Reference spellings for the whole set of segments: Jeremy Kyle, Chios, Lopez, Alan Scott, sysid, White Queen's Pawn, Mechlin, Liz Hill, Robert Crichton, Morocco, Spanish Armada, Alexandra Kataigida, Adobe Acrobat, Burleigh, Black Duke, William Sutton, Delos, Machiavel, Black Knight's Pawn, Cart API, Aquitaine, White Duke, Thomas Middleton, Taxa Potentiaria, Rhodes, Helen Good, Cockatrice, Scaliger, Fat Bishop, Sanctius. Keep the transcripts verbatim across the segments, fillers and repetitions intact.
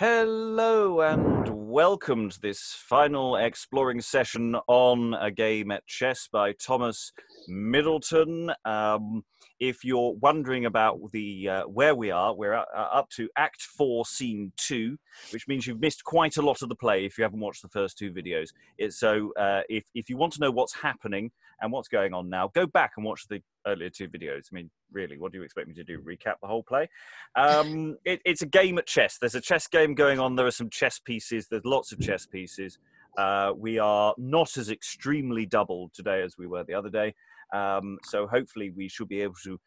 Hello and welcome to this final exploring session on A Game at Chess by Thomas Middleton. Um, if you're wondering about the uh, where we are, we're uh, up to Act Four, Scene Two, which means you've missed quite a lot of the play if you haven't watched the first two videos. It's, so uh, if, if you want to know what's happening and what's going on now, go back and watch the earlier two videos. I mean, really, what do you expect me to do? Recap the whole play? Um, it, it's a game at chess. There's a chess game going on. There are some chess pieces. There's lots of chess pieces. Uh, we are not as extremely doubled today as we were the other day. Um, so hopefully we should be able to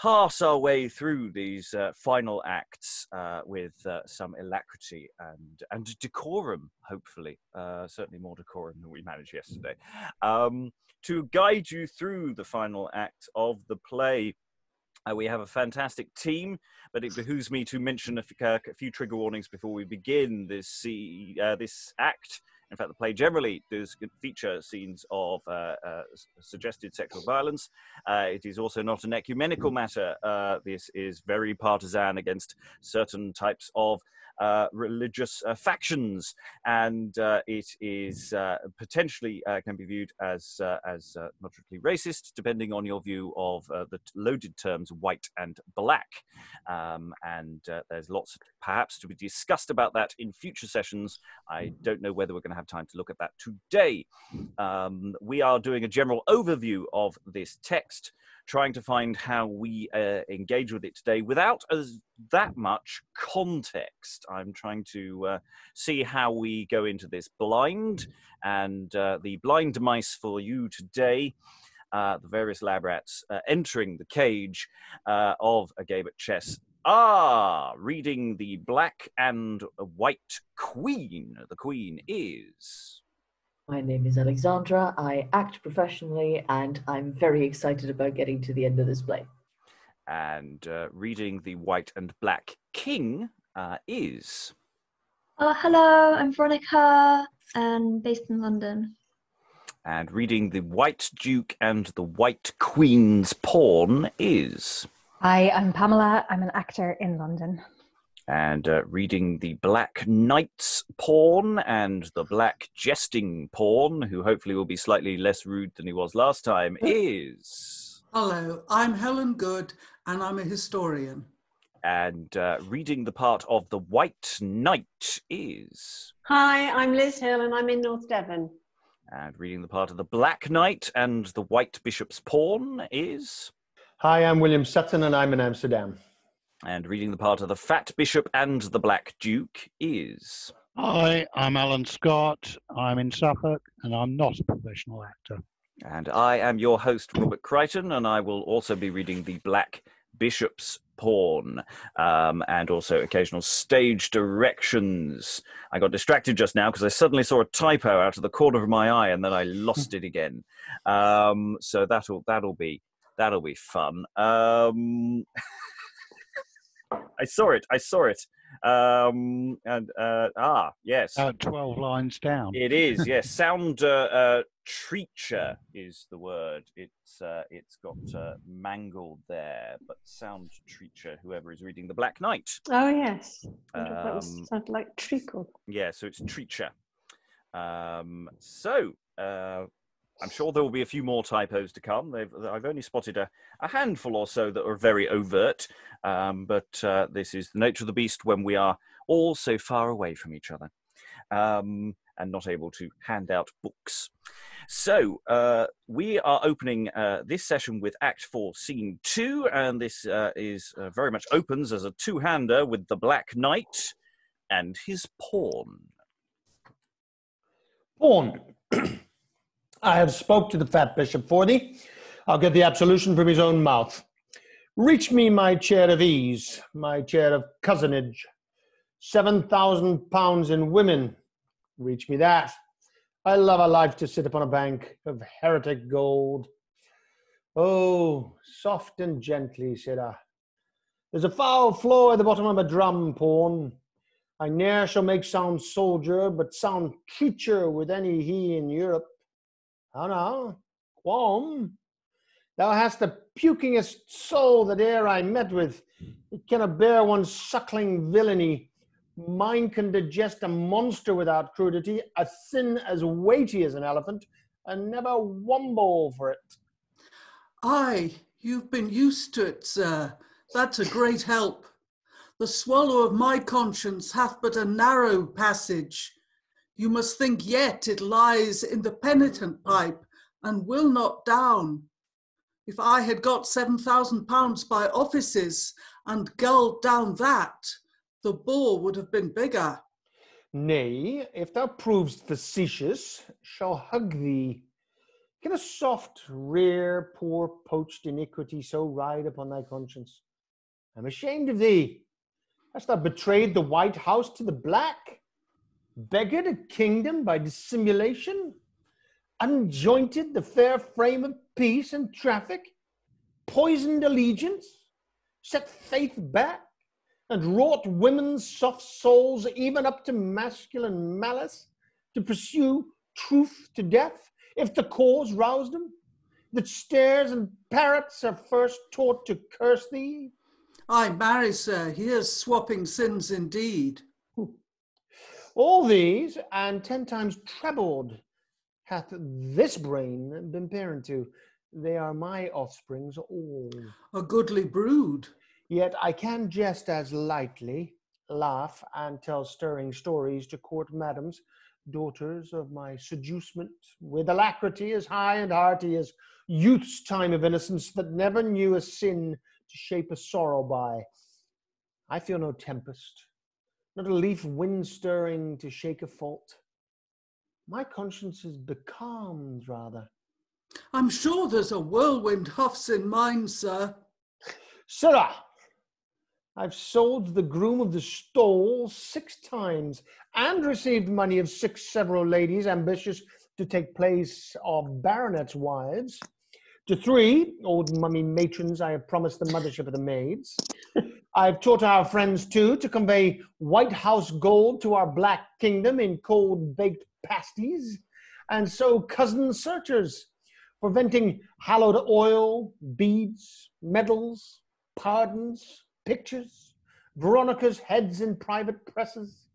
pass our way through these uh, final acts uh, with uh, some alacrity and, and decorum, hopefully. Uh, certainly more decorum than we managed yesterday. Um, to guide you through the final act of the play, uh, we have a fantastic team, but it behooves me to mention a, uh, a few trigger warnings before we begin this, uh, this act. In fact, the play generally does feature scenes of uh, uh, suggested sexual violence. Uh, it is also not an ecumenical matter. Uh, this is very partisan against certain types of uh, religious uh, factions, and uh, it is uh, potentially uh, can be viewed as uh, as uh, moderately racist, depending on your view of uh, the loaded terms white and black. Um, and uh, there's lots perhaps to be discussed about that in future sessions. I don't know whether we're going to have time to look at that today. Um, we are doing a general overview of this text, trying to find how we uh, engage with it today without as that much context. I'm trying to uh, see how we go into this blind, and uh, the blind mice for you today, uh, the various lab rats uh, entering the cage uh, of A Game at Chess. Ah, reading the black and white queen. The queen is... My name is Alexandra. I act professionally, and I'm very excited about getting to the end of this play. And uh, reading the white and black king uh, is... Uh, hello, I'm Veronica, and based in London. And reading the white duke and the white queen's pawn is... Hi, I'm Pamela. I'm an actor in London. And uh, reading the black knight's pawn and the black jesting pawn, who hopefully will be slightly less rude than he was last time, is... Hello, I'm Helen Good, and I'm a historian. And uh, reading the part of the white knight is... Hi, I'm Liz Hill, and I'm in North Devon. And reading the part of the black knight and the white bishop's pawn is... Hi, I'm William Sutton, and I'm in Amsterdam. And reading the part of the fat bishop and the black duke is... Hi, I'm Alan Scott, I'm in Suffolk, and I'm not a professional actor. And I am your host, Robert Crichton, and I will also be reading the black bishop's pawn, um, and also occasional stage directions. I got distracted just now because I suddenly saw a typo out of the corner of my eye, and then I lost it again. Um, so that'll, that'll be... That'll be fun. Um, I saw it. I saw it. Um, and uh, ah, yes. Uh, twelve lines down. It is. Yes, sound uh, uh, treacher is the word. It's uh, it's got uh, mangled there, but sound treacher. Whoever is reading the Black Knight. Oh yes. Um, that was, sounded like treacle. Yeah. So it's treacher. Um, so. Uh, I'm sure there will be a few more typos to come. They've, I've only spotted a, a handful or so that are very overt, um, but uh, this is the nature of the beast when we are all so far away from each other um, and not able to hand out books. So uh, we are opening uh, this session with Act Four, Scene Two, and this uh, is uh, very much opens as a two-hander with the Black Knight and his pawn. Pawn. I have spoke to the fat bishop for thee. I'll get the absolution from his own mouth. Reach me my chair of ease, my chair of cousinage. Seven thousand pounds in women. Reach me that. I love a life to sit upon a bank of heretic gold. Oh, soft and gently, said I. There's a foul flaw at the bottom of a drum, pawn. I ne'er shall make sound soldier, but sound treacher with any he in Europe. Now, now, qualm, thou hast the pukingest soul that e'er I met with. It cannot bear one suckling villainy, Mine can digest a monster without crudity, a sin as weighty as an elephant, and never womble for it. Aye, you've been used to it, sir. That's a great help. The swallow of my conscience hath but a narrow passage. You must think yet it lies in the penitent pipe and will not down. If I had got seven thousand pounds by offices and gulled down that, the bore would have been bigger. Nay, if thou provest facetious, shall hug thee. Can a soft, rare, poor, poached iniquity so ride upon thy conscience? I'm ashamed of thee. Hast thou betrayed the White House to the black? Beggared a kingdom by dissimulation? Unjointed the fair frame of peace and traffic? Poisoned allegiance? Set faith back? And wrought women's soft souls even up to masculine malice to pursue truth to death, if the cause roused them? That stares and parrots are first taught to curse thee? Ay, marry, sir, here's swapping sins indeed. All these, and ten times trebled, hath this brain been parent to. They are my offsprings all. A goodly brood. Yet I can jest as lightly, laugh, and tell stirring stories to court madams, daughters of my seducement, with alacrity as high and hearty as youth's time of innocence that never knew a sin to shape a sorrow by. I feel no tempest, not a leaf wind stirring to shake a fault. My conscience is becalmed rather. I'm sure there's a whirlwind huffs in mine, sir. Sirrah! I've sold the groom of the stole six times and received money of six several ladies ambitious to take place of baronets' wives. To three old mummy matrons I have promised the mothership of the maids. I've taught our friends, too, to convey White House gold to our black kingdom in cold-baked pasties, and so cousin searchers, preventing hallowed oil, beads, medals, pardons, pictures, Veronica's heads in private presses.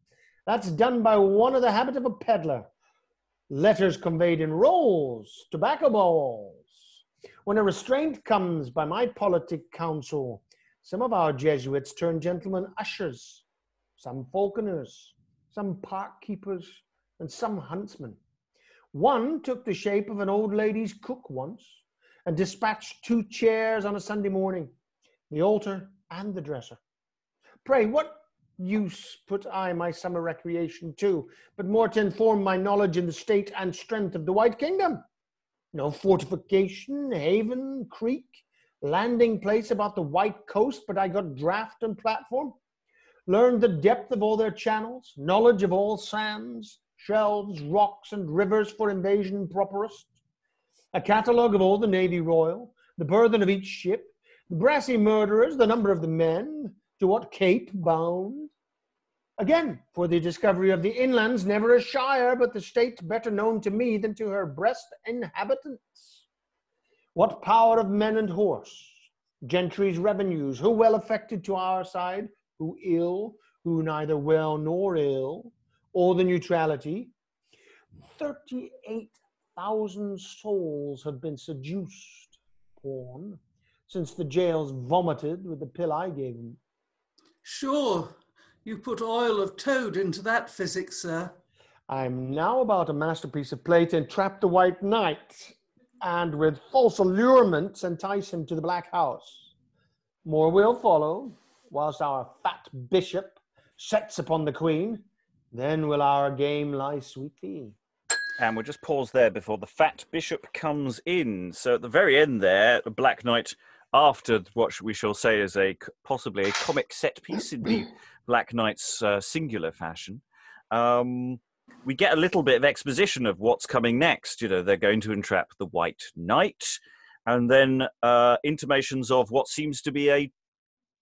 That's done by one of the habit of a peddler. Letters conveyed in rolls, tobacco balls. When a restraint comes by my politic counsel, some of our Jesuits turn gentlemen ushers, some falconers, some park keepers, and some huntsmen. One took the shape of an old lady's cook once and dispatched two chairs on a Sunday morning, the altar and the dresser. Pray, what use put I my summer recreation to, but more to inform my knowledge in the state and strength of the White Kingdom? No fortification, haven, creek, landing place about the white coast, but I got draft and platform. Learned the depth of all their channels, knowledge of all sands, shelves, rocks, and rivers for invasion properest. A catalogue of all the Navy Royal, the burthen of each ship, the brassy murderers, the number of the men, to what cape bound. Again, for the discovery of the inlands, never a shire, but the state better known to me than to her breast inhabitants. What power of men and horse, gentry's revenues, who well affected to our side, who ill, who neither well nor ill, or the neutrality. thirty-eight thousand souls have been seduced, pawn, since the jails vomited with the pill I gave them. Sure, you put oil of toad into that physic, sir. I'm now about a masterpiece of play to entrap the white knight, and with false allurements entice him to the black house. More will follow, whilst our fat bishop sets upon the queen. Then will our game lie sweetly. And we'll just pause there before the fat bishop comes in. So at the very end there, the black knight, after what we shall say is a possibly a comic set piece in the Black Knight's uh, singular fashion, um, we get a little bit of exposition of what's coming next. You know, they're going to entrap the White Knight, and then uh, intimations of what seems to be a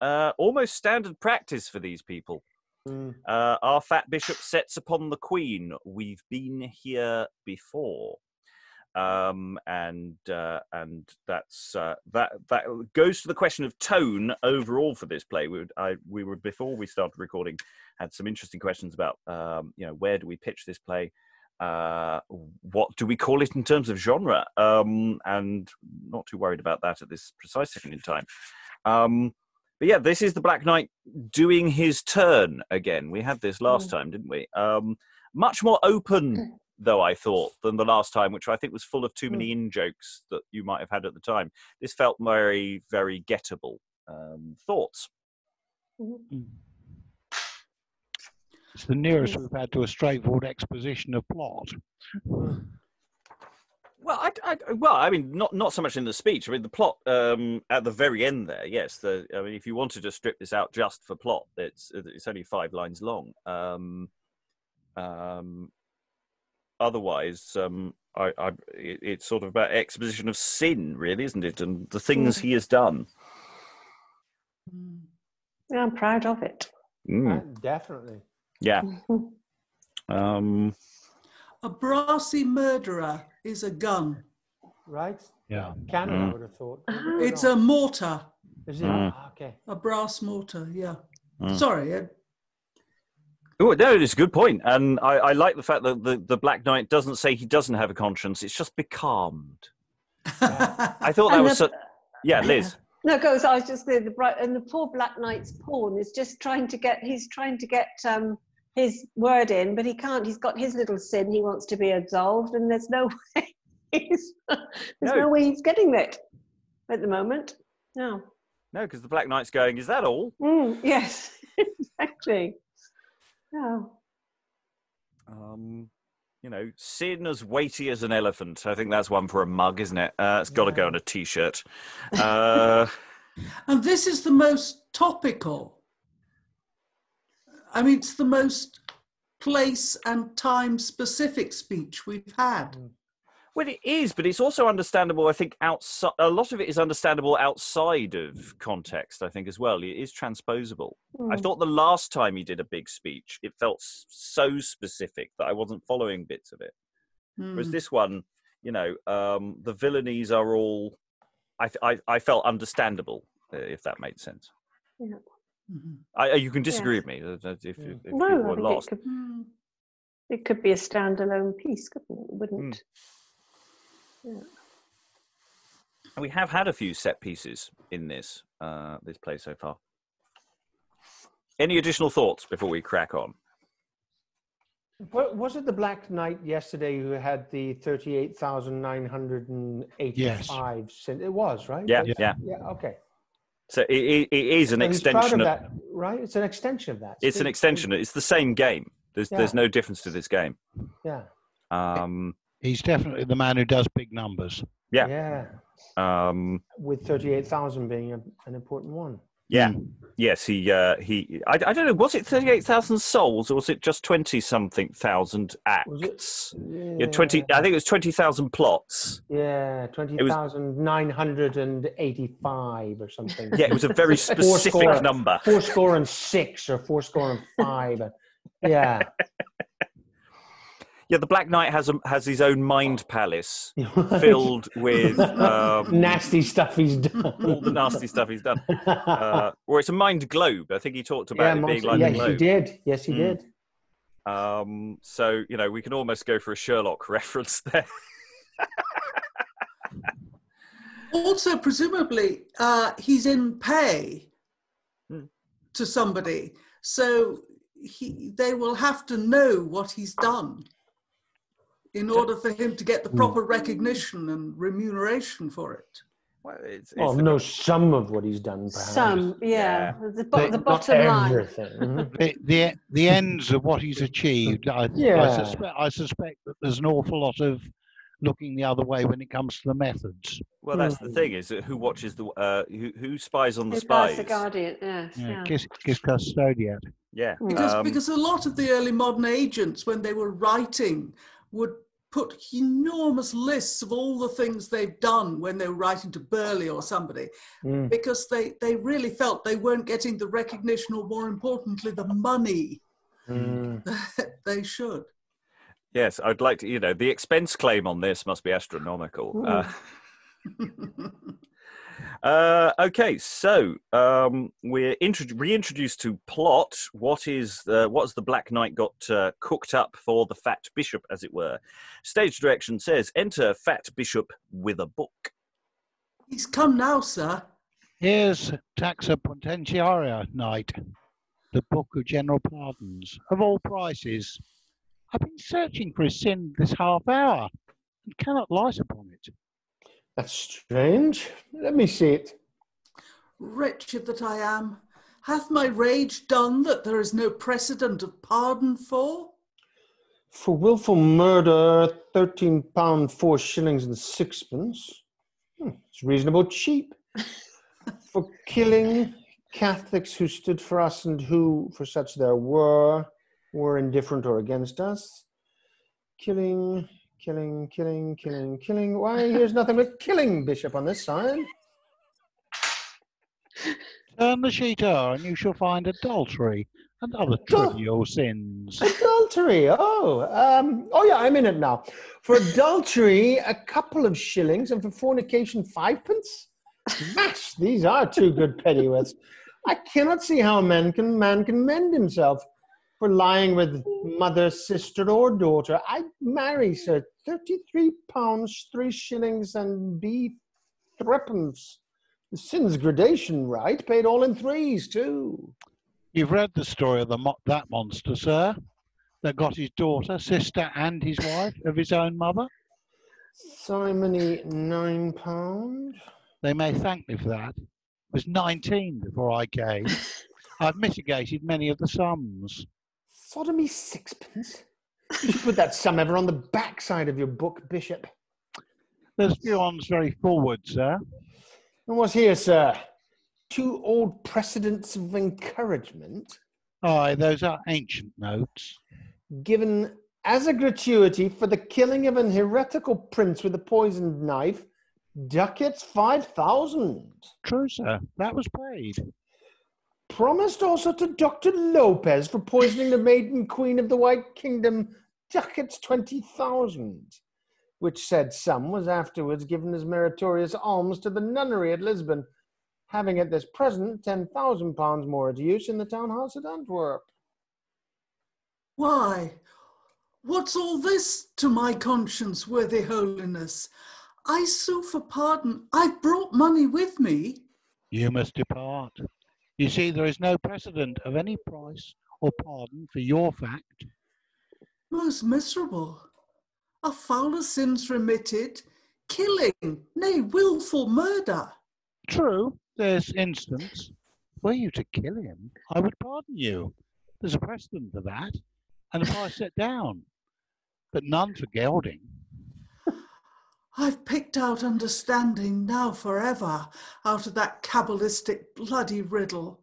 uh, almost standard practice for these people. Mm. Uh, our fat bishop sets upon the queen. We've been here before. Um, and uh, and that's uh, that that goes to the question of tone overall for this play. We would, I, we were before we started recording had some interesting questions about, um, you know, where do we pitch this play? Uh, what do we call it in terms of genre? Um, and not too worried about that at this precise second in time. Um, but yeah, this is the Black Knight doing his turn again. We had this last mm. time, didn't we? Um, much more open, though, I thought, than the last time, which I think was full of too many mm. in-jokes that you might have had at the time. This felt very, very gettable. Um, thoughts? Mm-hmm. It's the nearest we've had to a straightforward exposition of plot. Well, I, I, well, I mean, not not so much in the speech. I mean, the plot um, at the very end there. Yes, the, I mean, if you wanted to strip this out just for plot, it's it's only five lines long. Um, um, otherwise, um, I, I, it, it's sort of about exposition of sin, really, isn't it? And the things mm. he has done. Yeah, I'm proud of it. Mm. Definitely. Yeah. Um, a brassy murderer is a gun. Right? Yeah. Cannon, mm. I would have thought. Oh. It's a mortar. Is it? Mm. Oh, okay. A brass mortar, yeah. Mm. Sorry, Ed. Oh, no, it's a good point. And I, I like the fact that the, the Black Knight doesn't say he doesn't have a conscience, it's just becalmed. Yeah. I thought that and was... The, so, yeah, Liz. No, go. So I was just there. The bright, and the poor Black Knight's pawn is just trying to get... He's trying to get... Um, his word in, but he can't. He's got his little sin he wants to be absolved, and there's no way he's, there's no. no way he's getting it at the moment. No, no, because the Black Knight's going, is that all? Mm, yes, exactly. No. Um, you know, sin as weighty as an elephant. I think that's one for a mug, isn't it? Uh, it's got to yeah. go on a t-shirt. Uh... and this is the most topical. I mean, it's the most place and time-specific speech we've had. Well, it is, but it's also understandable, I think, outside... A lot of it is understandable outside of context, I think, as well. It is transposable. Mm. I thought the last time he did a big speech, it felt so specific that I wasn't following bits of it. Mm. Whereas this one, you know, um, the villainies are all... I, I, I felt understandable, if that made sense. Yeah. Mm-hmm. I, you can disagree yes. with me. If, yeah. if no, were lost. It, could, it could be a standalone piece, couldn't it? Wouldn't mm. yeah. And we have had a few set pieces in this uh, this play so far. Any additional thoughts before we crack on? Well, was it the Black Knight yesterday who had the thirty-eight thousand nine hundred and eighty-five? Yes. It was, right? Yeah, yeah, yeah. yeah okay. So it, it, it is an so extension of, of that, right? It's an extension of that. It's, it's an extension. It's the same game. There's yeah. there's no difference to this game. Yeah. Um, He's definitely the man who does big numbers. Yeah. Yeah. Um, With thirty-eight thousand being a, an important one. Yeah. Yes. He uh, he. I, I don't know. Was it thirty-eight thousand souls or was it just twenty something thousand acts? Yeah. yeah. Twenty. I think it was twenty thousand plots. Yeah, twenty thousand nine hundred and eighty-five or something. Yeah, it was a very specific four score, number. Four score and six, or four score and five. Yeah. Yeah, the Black Knight has a, has his own mind palace filled with... Um, nasty stuff he's done. All the nasty stuff he's done. Uh, or it's a mind globe. I think he talked about yeah, it being like yes, a globe. Yes, he did. Yes, he mm. did. Um, so, you know, we can almost go for a Sherlock reference there. Also, presumably, uh, he's in pay mm. to somebody. So he, they will have to know what he's done in order for him to get the proper recognition and remuneration for it. Well, it's, it's well no, big... some of what he's done, perhaps. Some, yeah. yeah. The, bo the bottom line. the, the, the ends of what he's achieved, I, yeah. I, suspe I suspect that there's an awful lot of looking the other way when it comes to the methods. Well, that's mm. the thing, is who watches the... Uh, who, who spies on the who spies? The guardian, yes. Yeah, yeah. Kiss, kiss custodian. Yeah. Because, um, because a lot of the early modern agents, when they were writing... would put enormous lists of all the things they've done when they were writing to Burleigh or somebody, mm. because they, they really felt they weren't getting the recognition or, more importantly, the money mm. that they should. Yes, I'd like to, you know, the expense claim on this must be astronomical. Mm. Uh, Uh, okay, so um, we're reintroduced to plot. What is the, what has the Black Knight got uh, cooked up for the Fat Bishop, as it were? Stage direction says, enter Fat Bishop with a book. He's come now, sir. Here's Taxa Potentiaria, Knight, the Book of General Pardons, of all prices. I've been searching for a sin this half hour and cannot light upon it. That's strange. Let me see it. Wretched that I am. Hath my rage done that there is no precedent of pardon for? For willful murder, thirteen pound, four shillings and sixpence. Hmm, it's reasonable cheap. For killing Catholics who stood for us and who, for such there were, were indifferent or against us. Killing... Killing, killing, killing, killing. Why, here's nothing but killing, Bishop, on this side. Turn the sheet over and you shall find adultery and other Adul trivial sins. Adultery, oh. Um, oh, yeah, I'm in it now. For adultery, a couple of shillings, and for fornication, fivepence? Mash, these are two good pennywits. I cannot see how man can, man can mend himself. For lying with mother, sister, or daughter, I'd marry, sir, thirty-three pounds, three shillings, and be threepence. The sin's gradation, right? Paid all in threes, too. You've read the story of the mo that monster, sir, that got his daughter, sister, and his wife of his own mother? Simony, nine pound. They may thank me for that. It was nineteen before I came. I've mitigated many of the sums. Sodomy sixpence? You should put that sum ever on the backside of your book, Bishop. There's Bion's very forward, sir. And what's here, sir? Two old precedents of encouragement. Aye, those are ancient notes. Given as a gratuity for the killing of an heretical prince with a poisoned knife, ducats five thousand. True, sir. That was paid. Promised also to Doctor Lopez for poisoning the maiden queen of the White Kingdom, ducats twenty thousand, which said sum was afterwards given as meritorious alms to the nunnery at Lisbon, having at this present ten thousand pounds more at use in the townhouse at Antwerp. Why, what's all this to my conscience, worthy holiness? I sue for pardon. I've brought money with me. You must depart. You see, there is no precedent of any price or pardon for your fact. Most miserable. Are fouler sins remitted? Killing, nay, willful murder. True, there's instance. Were you to kill him, I would pardon you. There's a precedent for that, and a price set down, but none for gelding. I've picked out understanding now forever out of that Kabbalistic bloody riddle.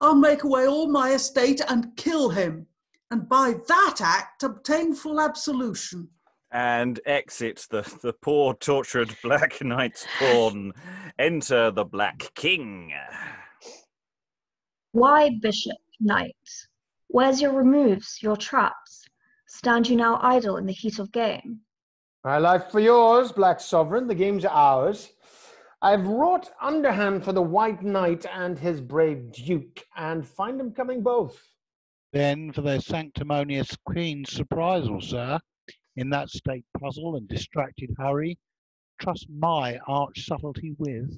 I'll make away all my estate and kill him, and by that act obtain full absolution. And exit the, the poor tortured Black Knight's pawn. Enter the Black King. Why, Bishop, Knight, where's your removes, your traps? Stand you now idle in the heat of game? My life for yours, Black Sovereign, the game's ours. I've wrought underhand for the White Knight and his brave Duke, and find them coming both. Then for their sanctimonious Queen's surprisal, sir, in that state puzzle and distracted hurry, trust my arch subtlety with.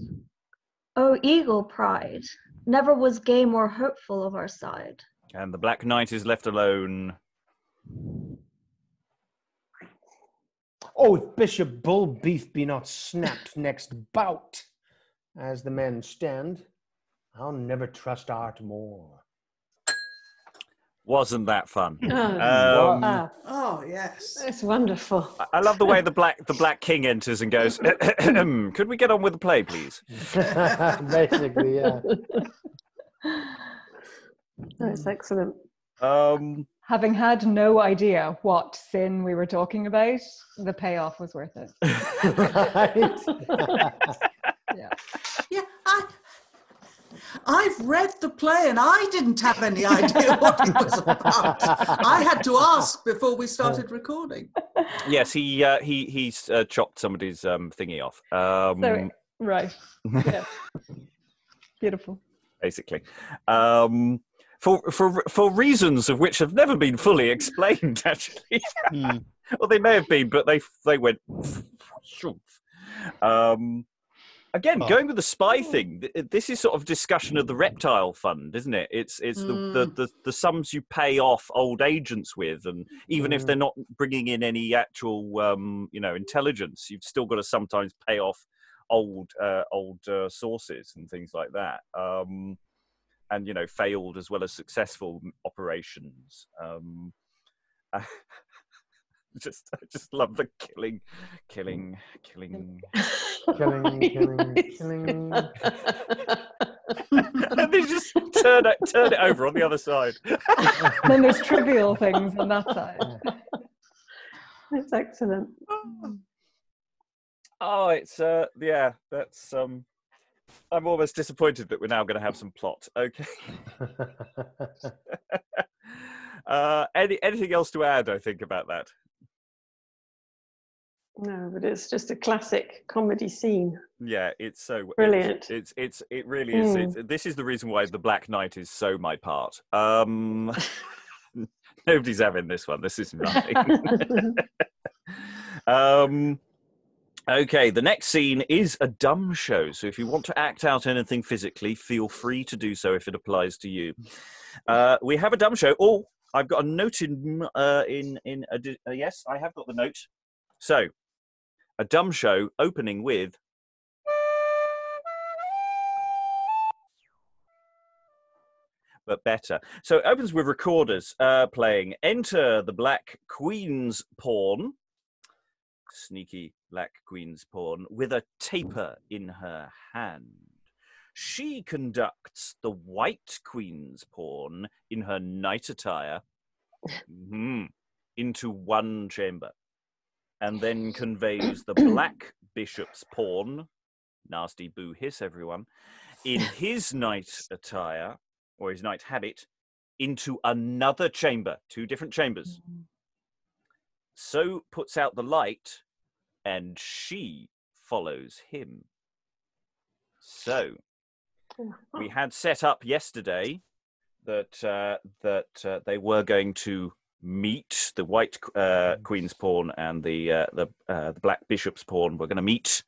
O eagle pride, never was game more hopeful of our side. And the Black Knight is left alone. Oh, if Bishop Bull Beef be not snapped next bout, as the men stand, I'll never trust art more. Wasn't that fun? Oh, um, wow. Oh yes, that's wonderful. I, I love the way the black the Black King enters and goes. Could we get on with the play, please? Basically, yeah. That's excellent. Um. Having had no idea what sin we were talking about, the payoff was worth it. Right? Yeah, yeah. I, I've read the play and I didn't have any idea what it was about. I had to ask before we started recording. Yes, he uh, he he's uh, chopped somebody's um, thingy off. Um, so Right. Yeah. Beautiful. Basically. Um, for, for, for reasons of which have never been fully explained, actually. Mm. Well, they may have been, but they, they went... Um, again, oh. going with the spy thing, this is sort of discussion of the reptile fund, isn't it? It's, it's mm. the, the, the, the sums you pay off old agents with, and even mm. if they're not bringing in any actual, um, you know, intelligence, you've still got to sometimes pay off old uh, old uh, sources and things like that, um, and you know, failed as well as successful operations. Um, I just, I just love the killing, killing, killing, killing, killing, killing. And they just turn it, turn it over on the other side. Then there's trivial things on that side. That's excellent. Oh, it's, uh, yeah, that's, um, I'm almost disappointed that we're now going to have some plot. Okay. uh, any, anything else to add, I think, about that? No, but it's just a classic comedy scene. Yeah, it's so... Brilliant. It's, it's, it's it really is. Mm. It's, this is the reason why The Black Knight is so my part. Um, nobody's having this one. This is nothing. um... Okay, the next scene is a dumb show. So if you want to act out anything physically, feel free to do so if it applies to you. Uh, we have a dumb show. Oh, I've got a note in... Uh, in, in a uh, yes, I have got the note. So, a dumb show opening with... But better. So it opens with recorders uh, playing Enter the Black Queen's Pawn. Sneaky Black Queen's Pawn with a taper in her hand. She conducts the White Queen's Pawn in her knight attire mm-hmm, into one chamber, and then conveys the Black Bishop's Pawn, nasty boo hiss everyone, in his knight attire or his knight habit into another chamber, two different chambers. Mm-hmm. So puts out the light, and she follows him. So we had set up yesterday that uh, that uh, they were going to meet the White uh, Queen's Pawn and the uh, the, uh, the Black Bishop's Pawn. We're going to meet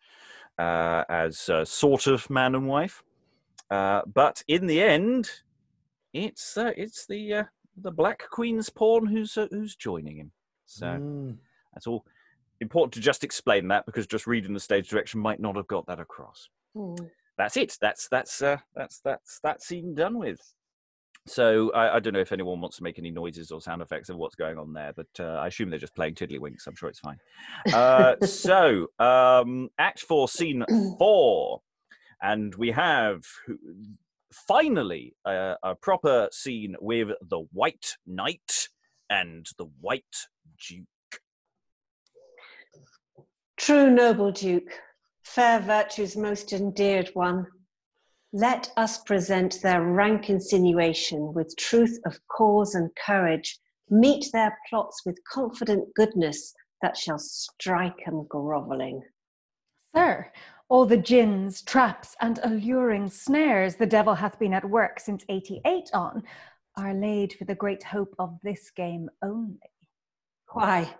uh, as uh, sort of man and wife, uh, but in the end, it's uh, it's the uh, the Black Queen's Pawn who's uh, who's joining him. So mm. that's all important to just explain that, because just reading the stage direction might not have got that across. Mm. That's it. That's that's uh, that's that's that scene done with. So I, I don't know if anyone wants to make any noises or sound effects of what's going on there, but uh, I assume they're just playing tiddlywinks. I'm sure it's fine. Uh, so um, Act Four, Scene Four, and we have finally a, a proper scene with the White Knight and the White Duke. True noble Duke, fair virtue's most endeared one, let us present their rank insinuation with truth of cause and courage, meet their plots with confident goodness that shall strike 'em grovelling. Sir, all the gins, traps, and alluring snares the devil hath been at work since eighty-eight on, are laid for the great hope of this game only. Why,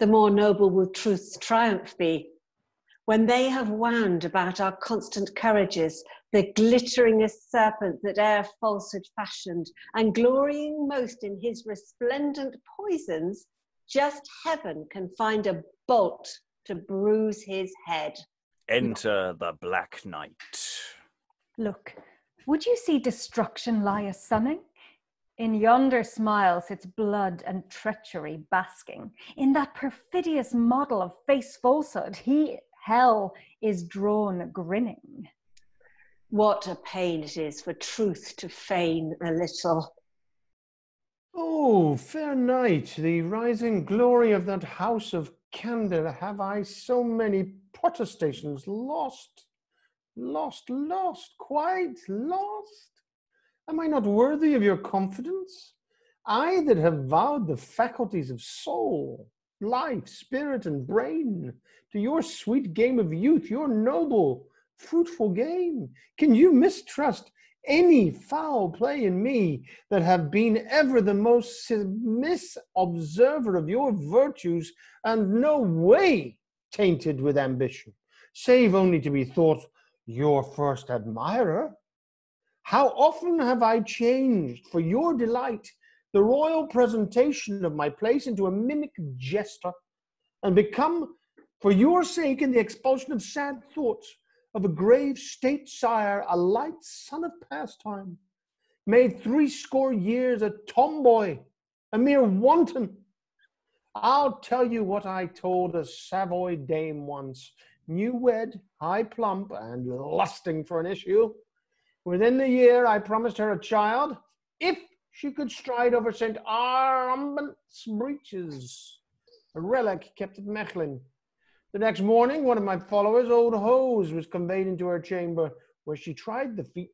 the more noble will truth's triumph be, when they have wound about our constant courages the glitteringest serpent that e'er falsehood fashioned, and glorying most in his resplendent poisons, just heaven can find a bolt to bruise his head. Enter the Black Knight. Look, would you see destruction lie a-sunning? In yonder smile sits blood and treachery basking. In that perfidious model of face falsehood, he, hell, is drawn grinning. What a pain it is for truth to feign a little. Oh, fair knight, the rising glory of that house of candor have I so many protestations lost, lost, lost, quite lost. Am I not worthy of your confidence? I that have vowed the faculties of soul, life, spirit, and brain to your sweet game of youth, your noble, fruitful game. Can you mistrust any foul play in me that have been ever the most submissive observer of your virtues and no way tainted with ambition, save only to be thought your first admirer? How often have I changed for your delight the royal presentation of my place into a mimic jester, and become for your sake in the expulsion of sad thoughts of a grave state sire, a light son of pastime, made threescore years a tomboy, a mere wanton. I'll tell you what I told a Savoy dame once, new wed, high plump, and lusting for an issue. Within the year I promised her a child, if she could stride over Saint Armbant's breeches, a relic kept at Mechlin. The next morning, one of my followers, old Hose, was conveyed into her chamber, where she tried the feat.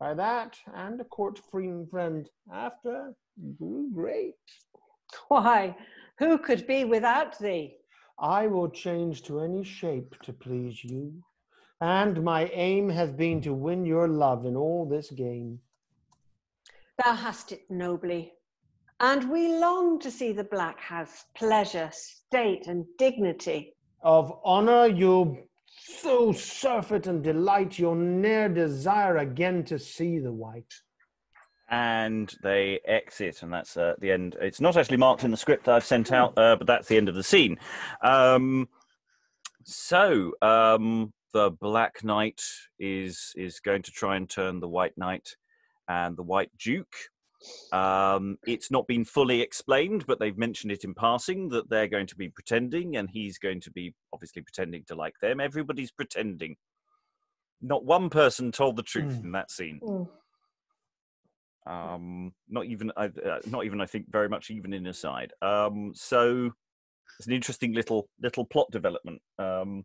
By that, and a court friend after grew great. Why, who could be without thee? I will change to any shape to please you, and my aim has been to win your love in all this game. Thou hast it nobly. And we long to see the Black House pleasure, state, and dignity. Of honor you'll so surfeit and delight, you'll ne'er desire again to see the white. And they exit, and that's uh, the end. It's not actually marked in the script I've sent out, uh, but that's the end of the scene. Um, so um, the Black Knight is is going to try and turn the White Knight and the White Duke. Um, it's not been fully explained, but they've mentioned it in passing that they're going to be pretending, and he's going to be obviously pretending to like them. Everybody's pretending. Not one person told the truth mm. in that scene. Mm. Um, not even, uh, not even, I think, very much even in aside. Um, so it's an interesting little little plot development um,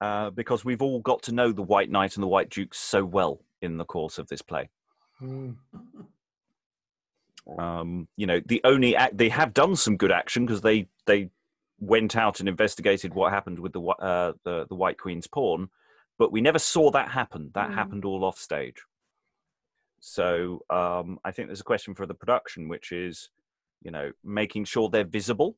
uh, because we've all got to know the White Knight and the White Duke so well in the course of this play. Mm. Um, you know, the only act they have done some good action because they they went out and investigated what happened with the uh, the, the White Queen's pawn, but we never saw that happen. That mm. happened all off stage. So um, I think there's a question for the production, which is, you know, making sure they're visible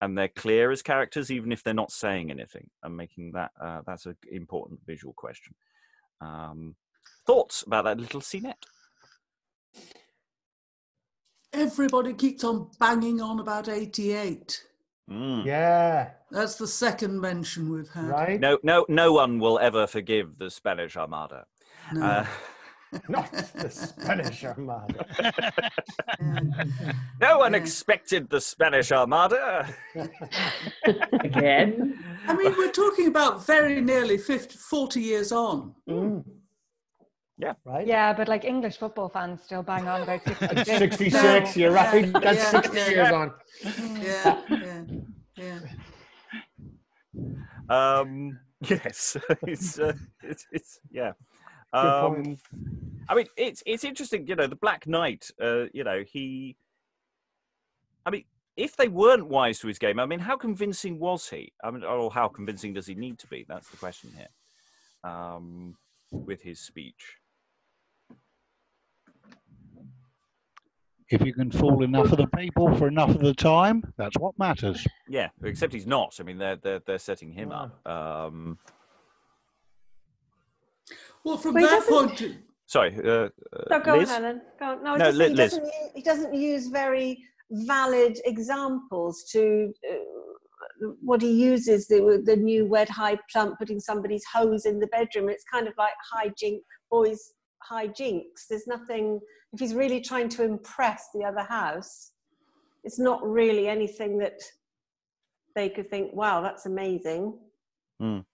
and they're clear as characters, even if they're not saying anything, and making that uh, that's an important visual question. Um, thoughts about that little scenette? Everybody keeps on banging on about eighty-eight. Mm. Yeah. That's the second mention we've had. Right? No, no, no one will ever forgive the Spanish Armada. No. Uh, Not the Spanish Armada. No one yeah. expected the Spanish Armada. Again. I mean, we're talking about very nearly fifty, forty years on. Mm. Yeah, right. Yeah, but like English football fans still bang on about sixty-six. sixty-six, you're right. Yeah, that's yeah, sixty yeah. years on. Yeah, yeah, yeah. Um, yes, it's, uh, it's, it's, yeah. Um, I mean, it's, it's interesting, you know, the Black Knight, uh, you know, he, I mean, if they weren't wise to his game, I mean, how convincing was he? I mean, or how convincing does he need to be? That's the question here. Um, with his speech. If you can fool enough of the people for enough of the time, that's what matters. Yeah, except he's not. I mean, they're they're they're setting him wow. up. Um, well, from well, that point, sorry. Uh, uh, go on, Helen. Go on. No, no just, Liz, he, doesn't, Liz. he doesn't use very valid examples to. Uh, What he uses, the, the new wed high plump, putting somebody's hose in the bedroom. It's kind of like hijink, boys hijinks. There's nothing, if he's really trying to impress the other house, it's not really anything that they could think, wow, that's amazing. Mm.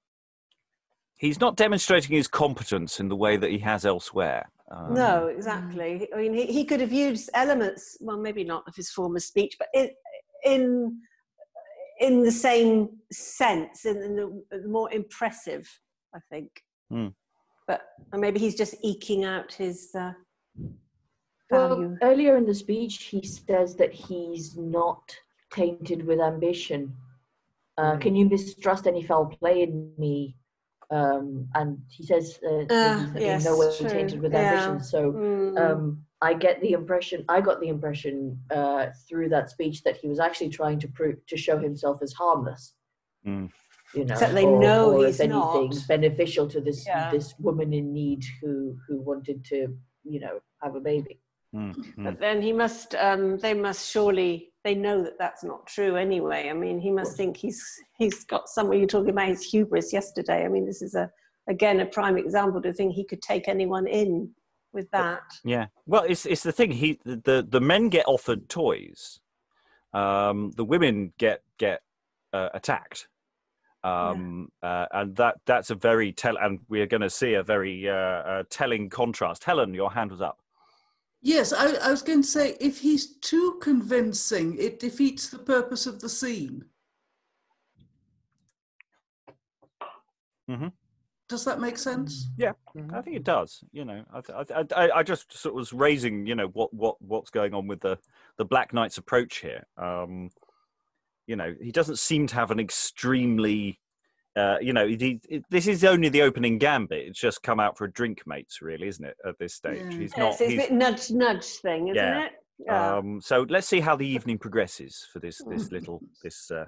He's not demonstrating his competence in the way that he has elsewhere. Um, no, exactly. I mean, he, he could have used elements, well, maybe not of his former speech, but in... in in the same sense, in, in the more impressive, I think. Mm. But maybe he's just eking out his uh, value. Well, earlier in the speech, he says that he's not tainted with ambition. Uh, mm. Can you mistrust any foul play in me? Um, and he says uh, uh, he's yes, in no way true. tainted with yeah. ambition. So mm. um, I get the impression, I got the impression uh, through that speech that he was actually trying to prove to show himself as harmless. Mm. You know, except they or, know or he's if anything not. beneficial to this yeah. this woman in need who who wanted to, you know, have a baby. Mm-hmm. But then he must, um, they must surely, they know that that's not true anyway. I mean, he must think he's he's got somewhere. You're talking about his hubris yesterday. I mean, this is a again a prime example to think he could take anyone in with that. Yeah. Well, it's it's the thing. He the the men get offered toys, um, the women get get uh, attacked. Um, yeah. uh, and that that's a very tell, and we're going to see a very uh, uh, telling contrast. Helen, your hand was up. Yes, I, I was going to say, if he's too convincing, it defeats the purpose of the scene. Mm-hmm. Does that make sense? Yeah, mm-hmm. I think it does. You know, I, I, I just sort of was raising, you know, what what what's going on with the the Black Knight's approach here. Um, you know, he doesn't seem to have an extremely, uh, you know, he, it, this is only the opening gambit. It's just come out for a drink, mates, really, isn't it? At this stage, yeah. he's yes, not. It's he's, a bit nudge, nudge thing, isn't yeah. it? Yeah. Um, so let's see how the evening progresses for this this little this uh,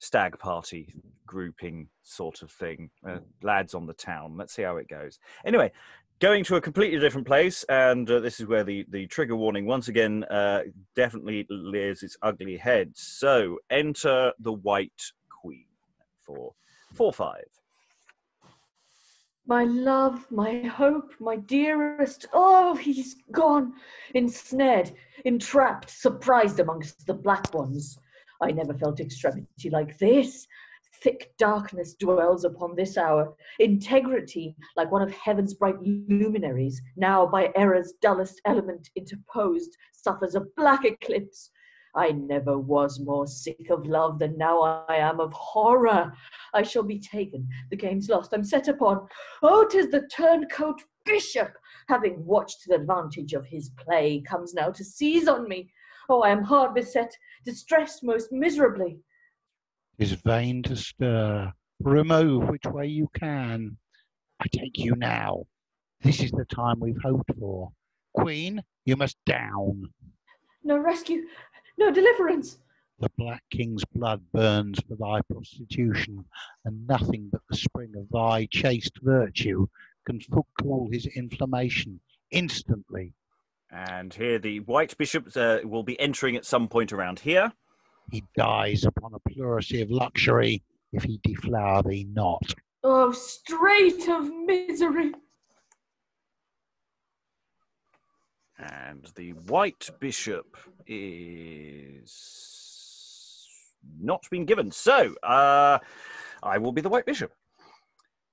stag party grouping sort of thing. Uh, lads on the town. Let's see how it goes. Anyway, going to a completely different place, and uh, this is where the, the trigger warning once again uh, definitely rears its ugly head. So enter the White Queen for four five. My love, my hope, my dearest. Oh, he's gone, ensnared, entrapped, surprised amongst the black ones. I never felt extremity like this. Thick darkness dwells upon this hour. Integrity, like one of heaven's bright luminaries, now by error's dullest element interposed, suffers a black eclipse. I never was more sick of love than now I am of horror. I shall be taken. The game's lost. I'm set upon. Oh, 'tis the turncoat bishop, having watched the advantage of his play, comes now to seize on me. Oh, I am hard beset, distressed most miserably. Is vain to stir, remove which way you can. I take you now. This is the time we've hoped for. Queen, you must down. No rescue, no deliverance. The Black King's blood burns for thy prostitution, and nothing but the spring of thy chaste virtue can cool his inflammation instantly. And here the White Bishop uh, will be entering at some point around here. He dies upon a pleurisy of luxury if he deflower thee not. Oh, strait of misery! And the White Bishop is not been given. So, uh, I will be the White Bishop.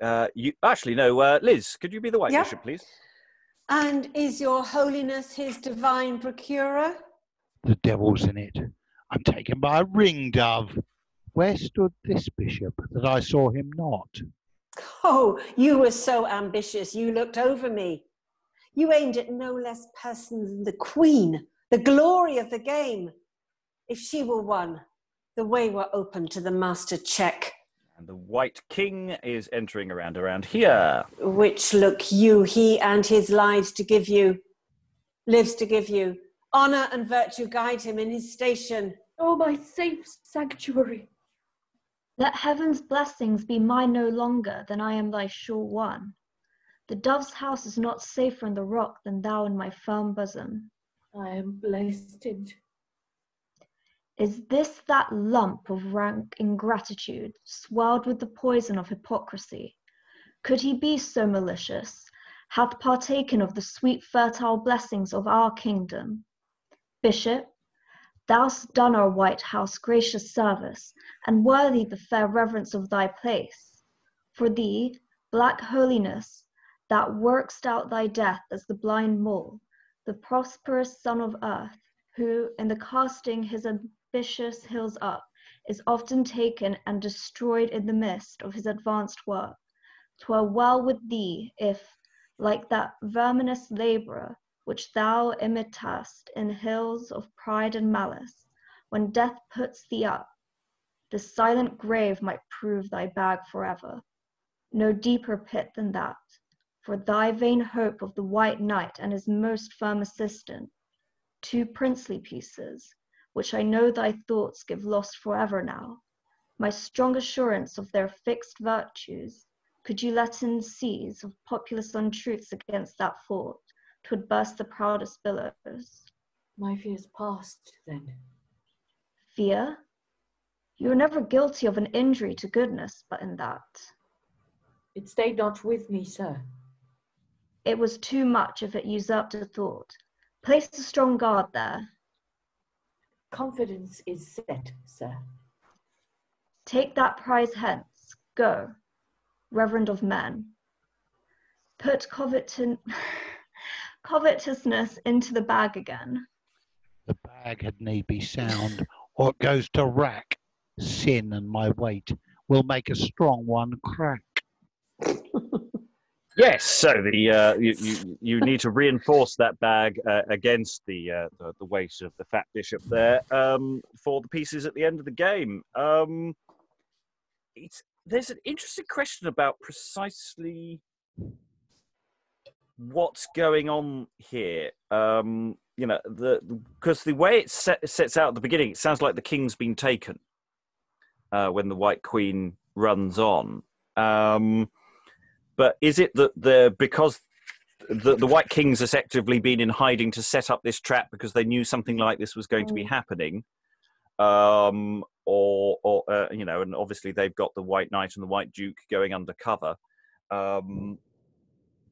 Uh, you actually no, uh, Liz, could you be the White yeah. Bishop, please? And is your holiness his divine procurer? The devil's in it. I'm taken by a ring dove. Where stood this bishop that I saw him not? Oh, you were so ambitious, you looked over me. You aimed at no less persons than the queen, the glory of the game. If she were won, the way were open to the master check. And the White King is entering around around here. Which look you, he and his lives to give you, lives to give you. Honour and virtue guide him in his station. Oh, my safe sanctuary. Let heaven's blessings be mine no longer than I am thy sure one. The dove's house is not safer in the rock than thou in my firm bosom. I am blasted. Is this that lump of rank ingratitude, swelled with the poison of hypocrisy? Could he be so malicious? Hath partaken of the sweet fertile blessings of our kingdom? Bishop, thou'st done our White House gracious service, and worthy the fair reverence of thy place. For thee, black holiness, that work'st out thy death as the blind mole, the prosperous son of earth, who, in the casting his ambitious hills up, is often taken and destroyed in the midst of his advanced work. 'Twere well with thee if, like that verminous labourer which thou imitast in hills of pride and malice, when death puts thee up, the silent grave might prove thy bag forever. no deeper pit than that, for thy vain hope of the White Knight and his most firm assistant, two princely pieces, which I know thy thoughts give lost forever now, my strong assurance of their fixed virtues, could you let in seas of populous untruths against that fort, 'twould burst the proudest billows. My fear's past, then. Fear? You were never guilty of an injury to goodness, but in that. It stayed not with me, sir. It was too much if it usurped a thought. Place a strong guard there. Confidence is set, sir. Take that prize hence. Go, reverend of men. Put covetousness into the bag again. The bag had need be sound. What goes to rack, sin and my weight, will make a strong one crack. Yes, so the uh, you, you you need to reinforce that bag uh, against the, uh, the the weight of the fat bishop there um, for the pieces at the end of the game. Um, it's there's an interesting question about precisely what's going on here. Um, you know, the because the way it set, sets out at the beginning, it sounds like the king's been taken uh, when the White Queen runs on. Um, But is it that the because the, the White King's has effectively been in hiding to set up this trap because they knew something like this was going to be happening, um, or, or uh, you know, and obviously they've got the White Knight and the White Duke going undercover. Um,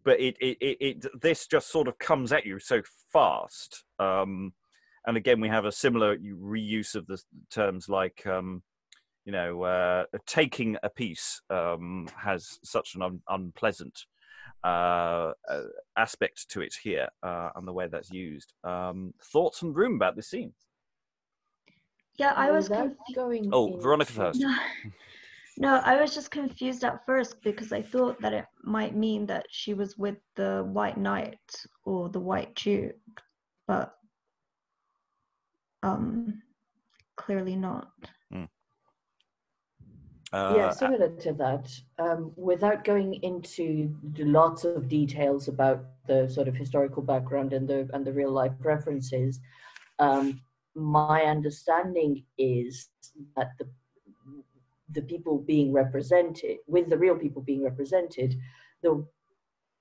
but it, it, it, it this just sort of comes at you so fast, um, and again we have a similar reuse of the terms like. Um, You know, uh, taking a piece um, has such an un unpleasant uh, aspect to it here, uh, and the way that's used. Um, thoughts and room about this scene? Yeah, I was oh, going. Oh, in. Veronica first. No, no, I was just confused at first because I thought that it might mean that she was with the White Knight or the White Duke, but um, clearly not. Mm. Uh, yeah, similar to that. Um, without going into lots of details about the sort of historical background and the and the real life references, um, my understanding is that the the people being represented, with the real people being represented, the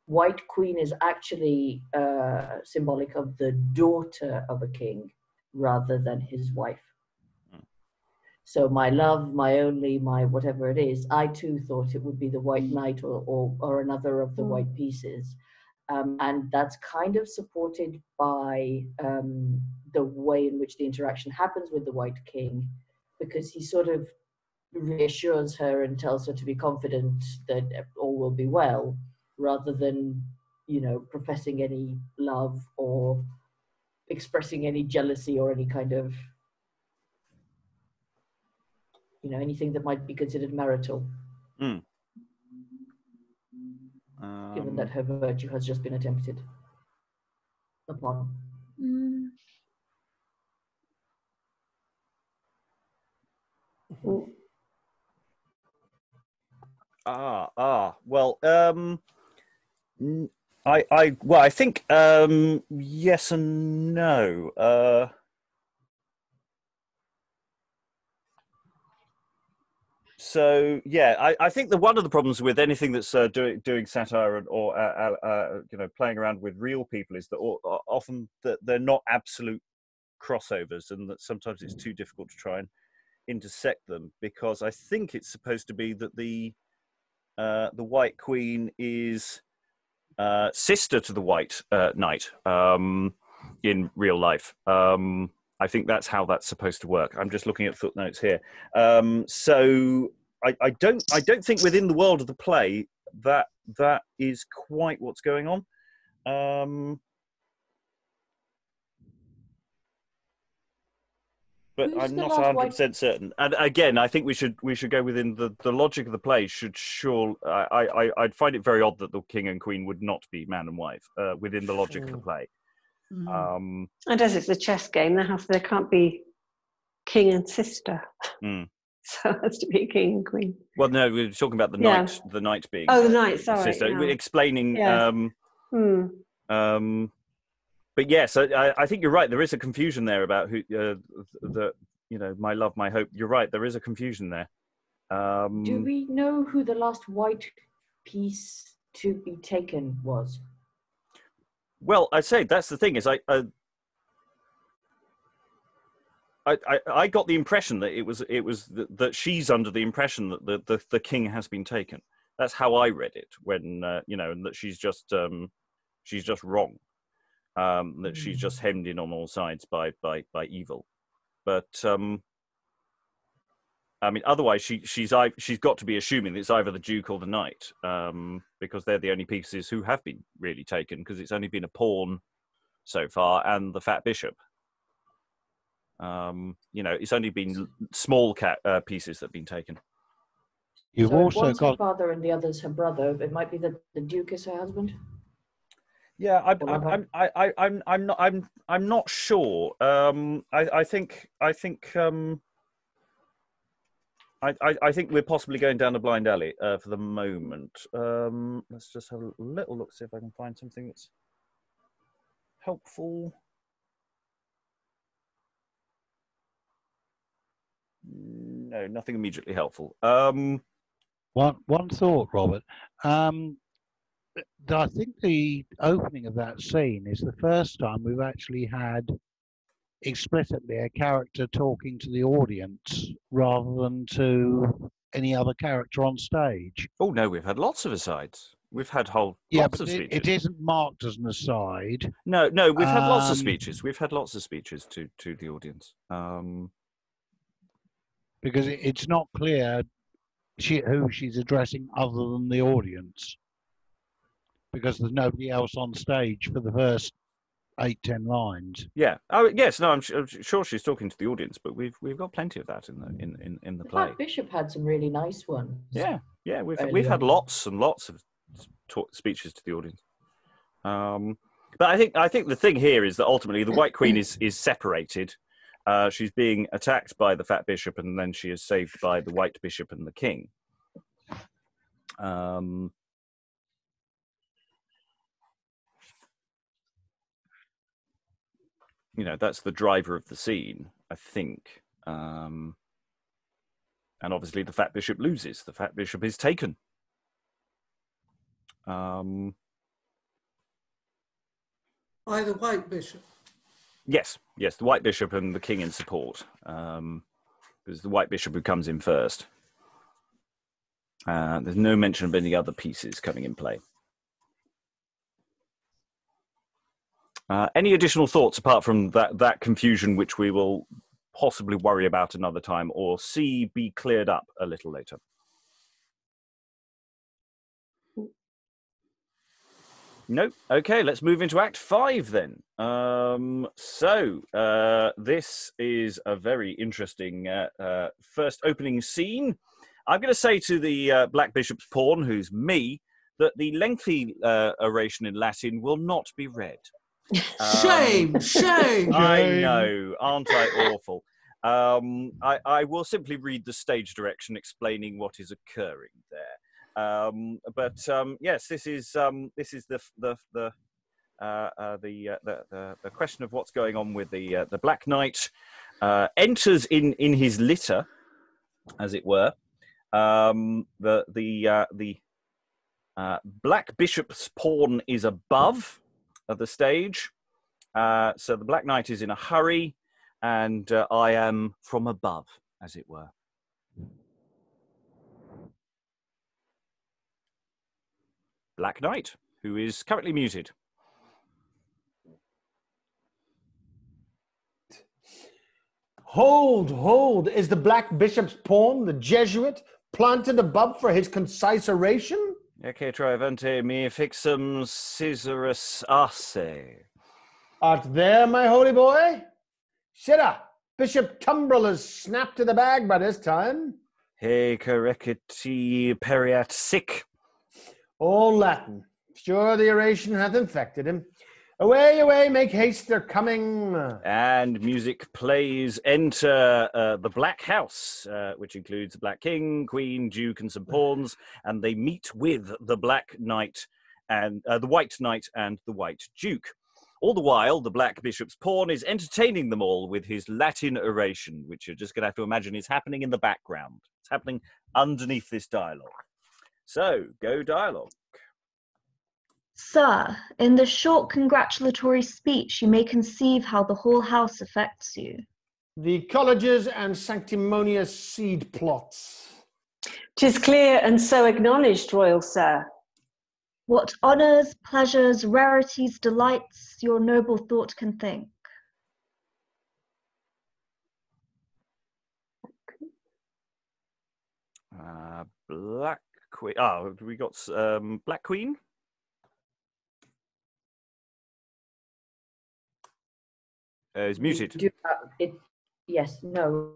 White Queen is actually uh, symbolic of the daughter of a king rather than his wife. So my love, my only, my whatever it is, I too thought it would be the White Knight or, or, or another of the mm. white pieces. Um, and that's kind of supported by um, the way in which the interaction happens with the White King, because he sort of reassures her and tells her to be confident that all will be well, rather than, you know, professing any love or expressing any jealousy or any kind of you know, anything that might be considered marital, mm. um, given that her virtue has just been attempted upon. Mm. ah, ah, well, um, I, I, well, I think, um, yes and no. Uh, So yeah, I, I think that one of the problems with anything that's uh, do, doing satire and, or uh, uh, you know playing around with real people is that or, or often that they're not absolute crossovers, and that sometimes it's too difficult to try and intersect them, because I think it's supposed to be that the uh, the White Queen is uh, sister to the White uh, Knight um, in real life. Um, I think that's how that's supposed to work. I'm just looking at footnotes here. Um, so I, I don't, I don't think within the world of the play that that is quite what's going on. Um, but Who's I'm not one hundred percent certain. And again, I think we should we should go within the the logic of the play. Should sure, I, I I'd find it very odd that the king and queen would not be man and wife uh, within the logic mm. of the play. Mm. Um, and as it's a chess game, there, has, there can't be king and sister. Mm. so it has to be a king and queen. Well, no, we were talking about the yeah. knights, the knights being. Oh, the knights. Sorry, so yeah. explaining. Yeah. Um, mm. um, but yes, I, I think you're right. There is a confusion there about who uh, the you know my love, my hope. You're right. There is a confusion there. Um, Do we know who the last white piece to be taken was? Well, I say that's the thing is I, I I I got the impression that it was it was the, that she's under the impression that the, the the king has been taken. That's how I read it when uh, you know, and that she's just um she's just wrong, um that mm. she's just hemmed in on all sides by by by evil, but um. I mean, otherwise she she's she's got to be assuming that it's either the duke or the knight, um, because they're the only pieces who have been really taken, because it's only been a pawn so far and the fat bishop. Um, you know, it's only been small cat uh, pieces that have been taken. You've so also one's got her father and the other's her brother. It might be that the duke is her husband. Yeah, I, I, I'm I, I, I'm I'm not I'm I'm not sure. Um, I I think I think. Um, I, I, I think we're possibly going down a blind alley uh, for the moment. Um, let's just have a little look, see if I can find something that's helpful. No, nothing immediately helpful. Um, one, one thought, Robert. Um, I think the opening of that scene is the first time we've actually had explicitly a character talking to the audience rather than to any other character on stage. Oh no, we've had lots of asides. We've had whole yeah, lots of it, speeches. It isn't marked as an aside. No, no, we've had um, lots of speeches. We've had lots of speeches to to the audience. Um, because it, it's not clear she, who she's addressing other than the audience, because there's nobody else on stage for the first eight, ten lines. Yeah. Oh, yes. No, I'm, sh I'm sure she's talking to the audience, but we've we've got plenty of that in the in in, in the, the play. Bishop had some really nice ones. Yeah, yeah. We've earlier. we've had lots and lots of talk speeches to the audience. Um, but I think I think the thing here is that ultimately the White Queen is is separated. Uh, she's being attacked by the Fat Bishop, and then she is saved by the White Bishop and the King. Um. You know, that's the driver of the scene, I think. Um, and obviously the Fat Bishop loses. The Fat Bishop is taken. Um, By the White Bishop? Yes, yes, the White Bishop and the King in support. Um, it's the White Bishop who comes in first. Uh, there's no mention of any other pieces coming in play. Uh, any additional thoughts apart from that, that confusion, which we will possibly worry about another time, or see be cleared up a little later? No? Okay, let's move into Act Five then. Um, so, uh, this is a very interesting uh, uh, first opening scene. I'm going to say to the uh, Black Bishop's pawn, who's me, that the lengthy uh, oration in Latin will not be read. Um, shame, shame. I know, aren't I awful? Um, I, I will simply read the stage direction explaining what is occurring there. Um, but um, yes, this is um, this is the the the uh, uh, the, uh, the, the the question of what's going on with the uh, the Black Knight uh, enters in in his litter, as it were. Um, the the uh, the uh, Black Bishop's pawn is above of the stage, uh, so the Black Knight is in a hurry, and uh, I am from above, as it were. Black Knight, who is currently muted. Hold, hold, is the Black Bishop's pawn, the Jesuit, planted above for his concise oration? Ecce triavante me fixum Caesarus arse. Art there, my holy boy? Sirrah, Bishop Tumbrel has snapped to the bag by this time. He correcti periat sic. All Latin. Sure, the oration hath infected him. Away, away, make haste, they're coming. And music plays. Enter uh, the Black House, uh, which includes the Black King, Queen, Duke, and some pawns. And they meet with the Black Knight and uh, the White Knight and the White Duke. All the while, the Black Bishop's pawn is entertaining them all with his Latin oration, which you're just going to have to imagine is happening in the background. It's happening underneath this dialogue. So, go dialogue. Sir, in this short congratulatory speech, you may conceive how the whole house affects you. The colleges and sanctimonious seed plots. 'Tis clear and so acknowledged, royal sir. What honours, pleasures, rarities, delights your noble thought can think. Uh, Black Queen. Oh, we got um, Black Queen. Uh, it's muted. Do, uh, it, yes, no.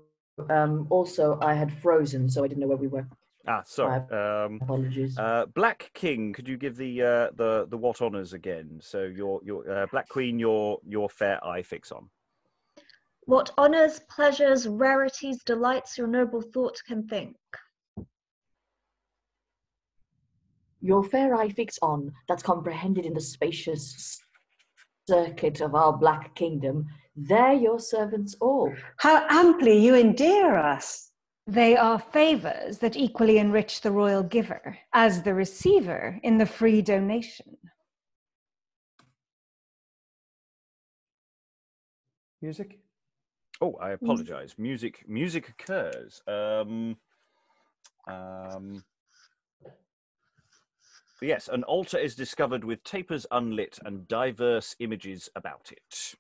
Um, also, I had frozen, so I didn't know where we were. Ah, sorry. Um, Apologies. Uh, Black King, could you give the uh, the the what honours again? So your your uh, Black Queen, your your fair eye fix on. What honours, pleasures, rarities, delights your noble thought can think. Your fair eye fix on, that's comprehended in the spacious circuit of our black kingdom. They're your servants all. How amply you endear us. They are favours that equally enrich the royal giver as the receiver in the free donation. Music? Oh, I apologise. Music music occurs. Um, um, yes, an altar is discovered with tapers unlit and diverse images about it.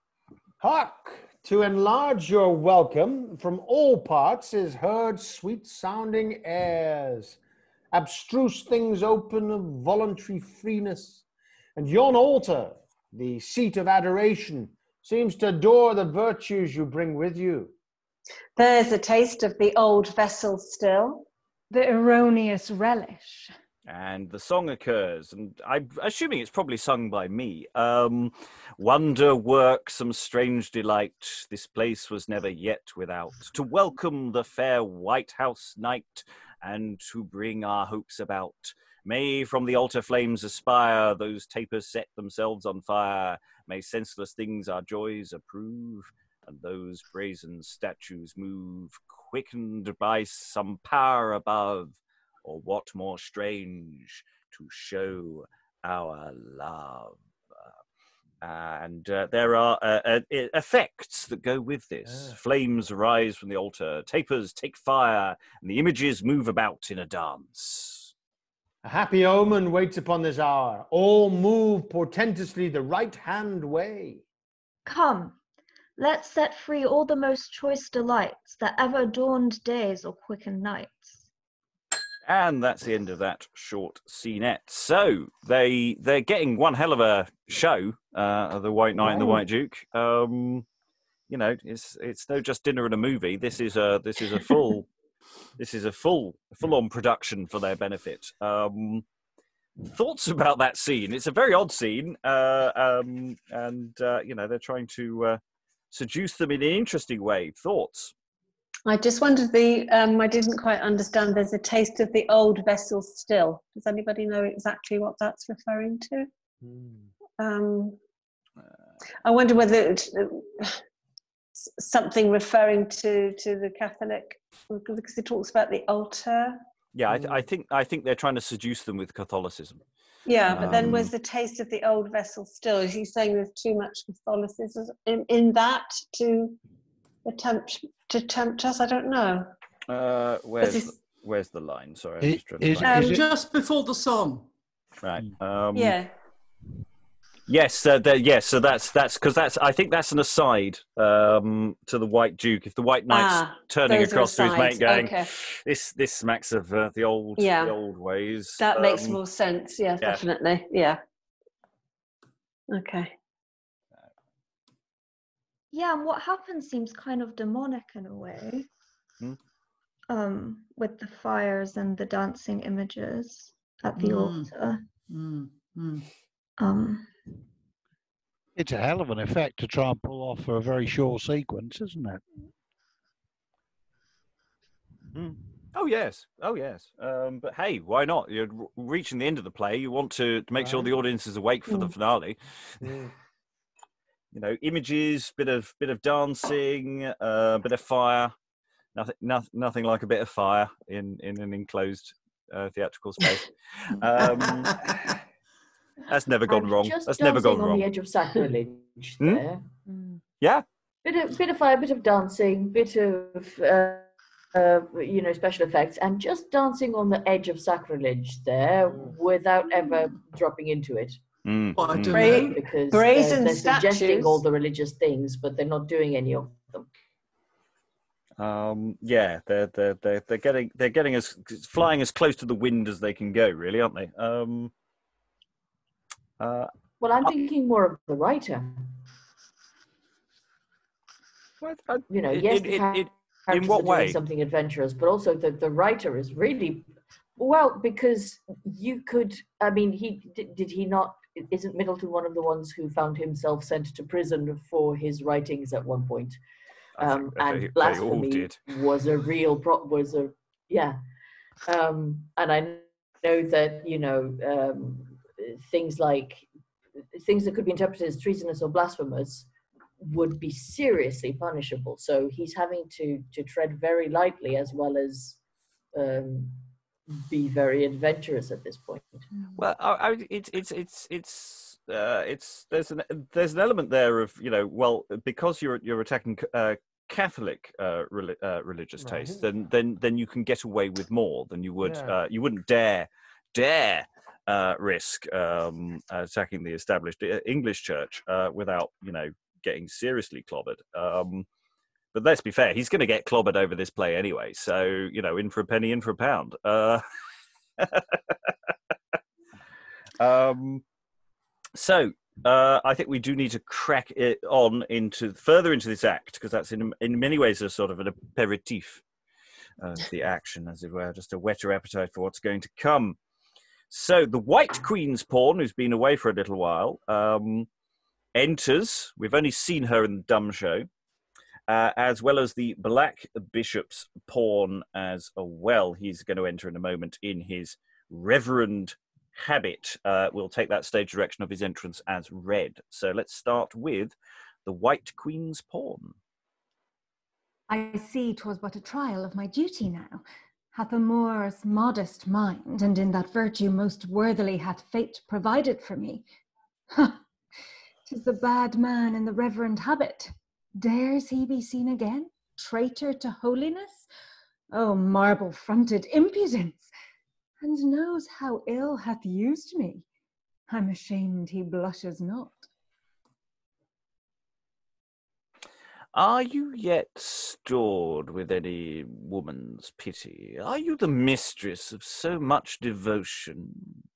Hark! To enlarge your welcome, from all parts is heard sweet-sounding airs. Abstruse things open of voluntary freeness. And yon altar, the seat of adoration, seems to adore the virtues you bring with you. There's a taste of the old vessel still. The erroneous relish. And the song occurs, and I'm assuming it's probably sung by me. Um, Wonder, work, some strange delight, this place was never yet without. To welcome the fair White House knight, and to bring our hopes about. May from the altar flames aspire, those tapers set themselves on fire. May senseless things our joys approve, and those brazen statues move, quickened by some power above. Or what more strange to show our love. And uh, there are uh, uh, effects that go with this. Yeah. Flames rise from the altar, tapers take fire, and the images move about in a dance. A happy omen waits upon this hour. All move portentously the right-hand way. Come, let's set free all the most choice delights that ever adorned days or quickened nights. And that's the end of that short scenette. So they they're getting one hell of a show, uh, the White Knight right. and the White Duke. Um, you know, it's it's no just dinner and a movie. This is a this is a full this is a full full on production for their benefit. Um, thoughts about that scene? It's a very odd scene, uh, um, and uh, you know they're trying to uh, seduce them in an interesting way. Thoughts? I just wondered the, um, I didn't quite understand, there's a taste of the old vessel still. Does anybody know exactly what that's referring to? Mm. Um, I wonder whether it, uh, something referring to, to the Catholic, because it talks about the altar. Yeah, I, th I, think, I think they're trying to seduce them with Catholicism. Yeah, but um, then was the taste of the old vessel still? Is he saying there's too much Catholicism in, in that to attempt to tempt us? I don't know. Uh, where's this... where's the line? Sorry, I was trying to find it. Um, just before the song. Right. Um, yeah. Yes. Uh, the, yes. So that's that's because that's I think that's an aside um, to the White Duke. If the White Knight's ah, turning across to his mate, going, okay. "This this smacks of uh, the old yeah. the old ways." That um, makes more sense. Yeah, yeah. Definitely. Yeah. Okay. Yeah, and what happened seems kind of demonic in a way, mm. um, with the fires and the dancing images at the mm. altar. Mm. Mm. Um, It's a hell of an effect to try and pull off for a very short sequence, isn't it? Mm. Oh, yes. Oh, yes. Um, but hey, why not? You're reaching the end of the play. You want to, to make sure the audience is awake for the finale. Yeah. You know, images, bit of bit of dancing, a uh, bit of fire. Nothing, nothing, nothing like a bit of fire in, in an enclosed uh, theatrical space. Um, that's never gone I'm wrong. Just that's never gone on wrong. On the edge of sacrilege there. Mm? Yeah. Bit of bit of fire, bit of dancing, bit of uh, uh, you know, special effects, and just dancing on the edge of sacrilege there without ever dropping into it. Mm. Well, I don't because they're, they're suggesting all the religious things, but they're not doing any of them. Um, yeah, they're they're they're they're getting they're getting as flying as close to the wind as they can go, really, aren't they? Um, uh, well, I'm thinking more of the writer. Well, I, you know, it, yes, it, the it, it, in what way? Something adventurous, but also the the writer is really well because you could. I mean, he did, did he not? Isn't Middleton one of the ones who found himself sent to prison for his writings at one point? Um, and they, blasphemy they was a real pro was a yeah um, and I know that, you know, um, things like things that could be interpreted as treasonous or blasphemous would be seriously punishable, so he's having to to tread very lightly as well as um, be very adventurous at this point. Well, I, I, it's it's it's it's Uh, it's there's an there's an element there of, you know, well, because you're you're attacking uh, Catholic uh, re uh, religious right. taste, then then then you can get away with more than you would yeah. uh, you wouldn't dare dare uh, risk um, attacking the established English church uh, without, you know, getting seriously clobbered. Um, but let's be fair, he's going to get clobbered over this play anyway, so, you know, in for a penny, in for a pound. Uh, um. So uh, I think we do need to crack it on into further into this act, because that's in in many ways a sort of an aperitif of the action, as it were, just a wetter appetite for what's going to come. So the White Queen's pawn, who's been away for a little while, um, enters. We've only seen her in the dumb show, uh, as well as the Black Bishop's pawn as well. He's going to enter in a moment in his reverend habit. Uh, we'll take that stage direction of his entrance as red. So let's start with the White Queen's pawn. I see 'twas but a trial of my duty now. Hath a Moor's modest mind, and in that virtue most worthily hath fate provided for me. Ha! 'Tis the bad man in the reverend habit. Dares he be seen again? Traitor to holiness? Oh, marble-fronted impudence! And knows how ill hath used me. I'm ashamed he blushes not. Are you yet stored with any woman's pity? Are you the mistress of so much devotion,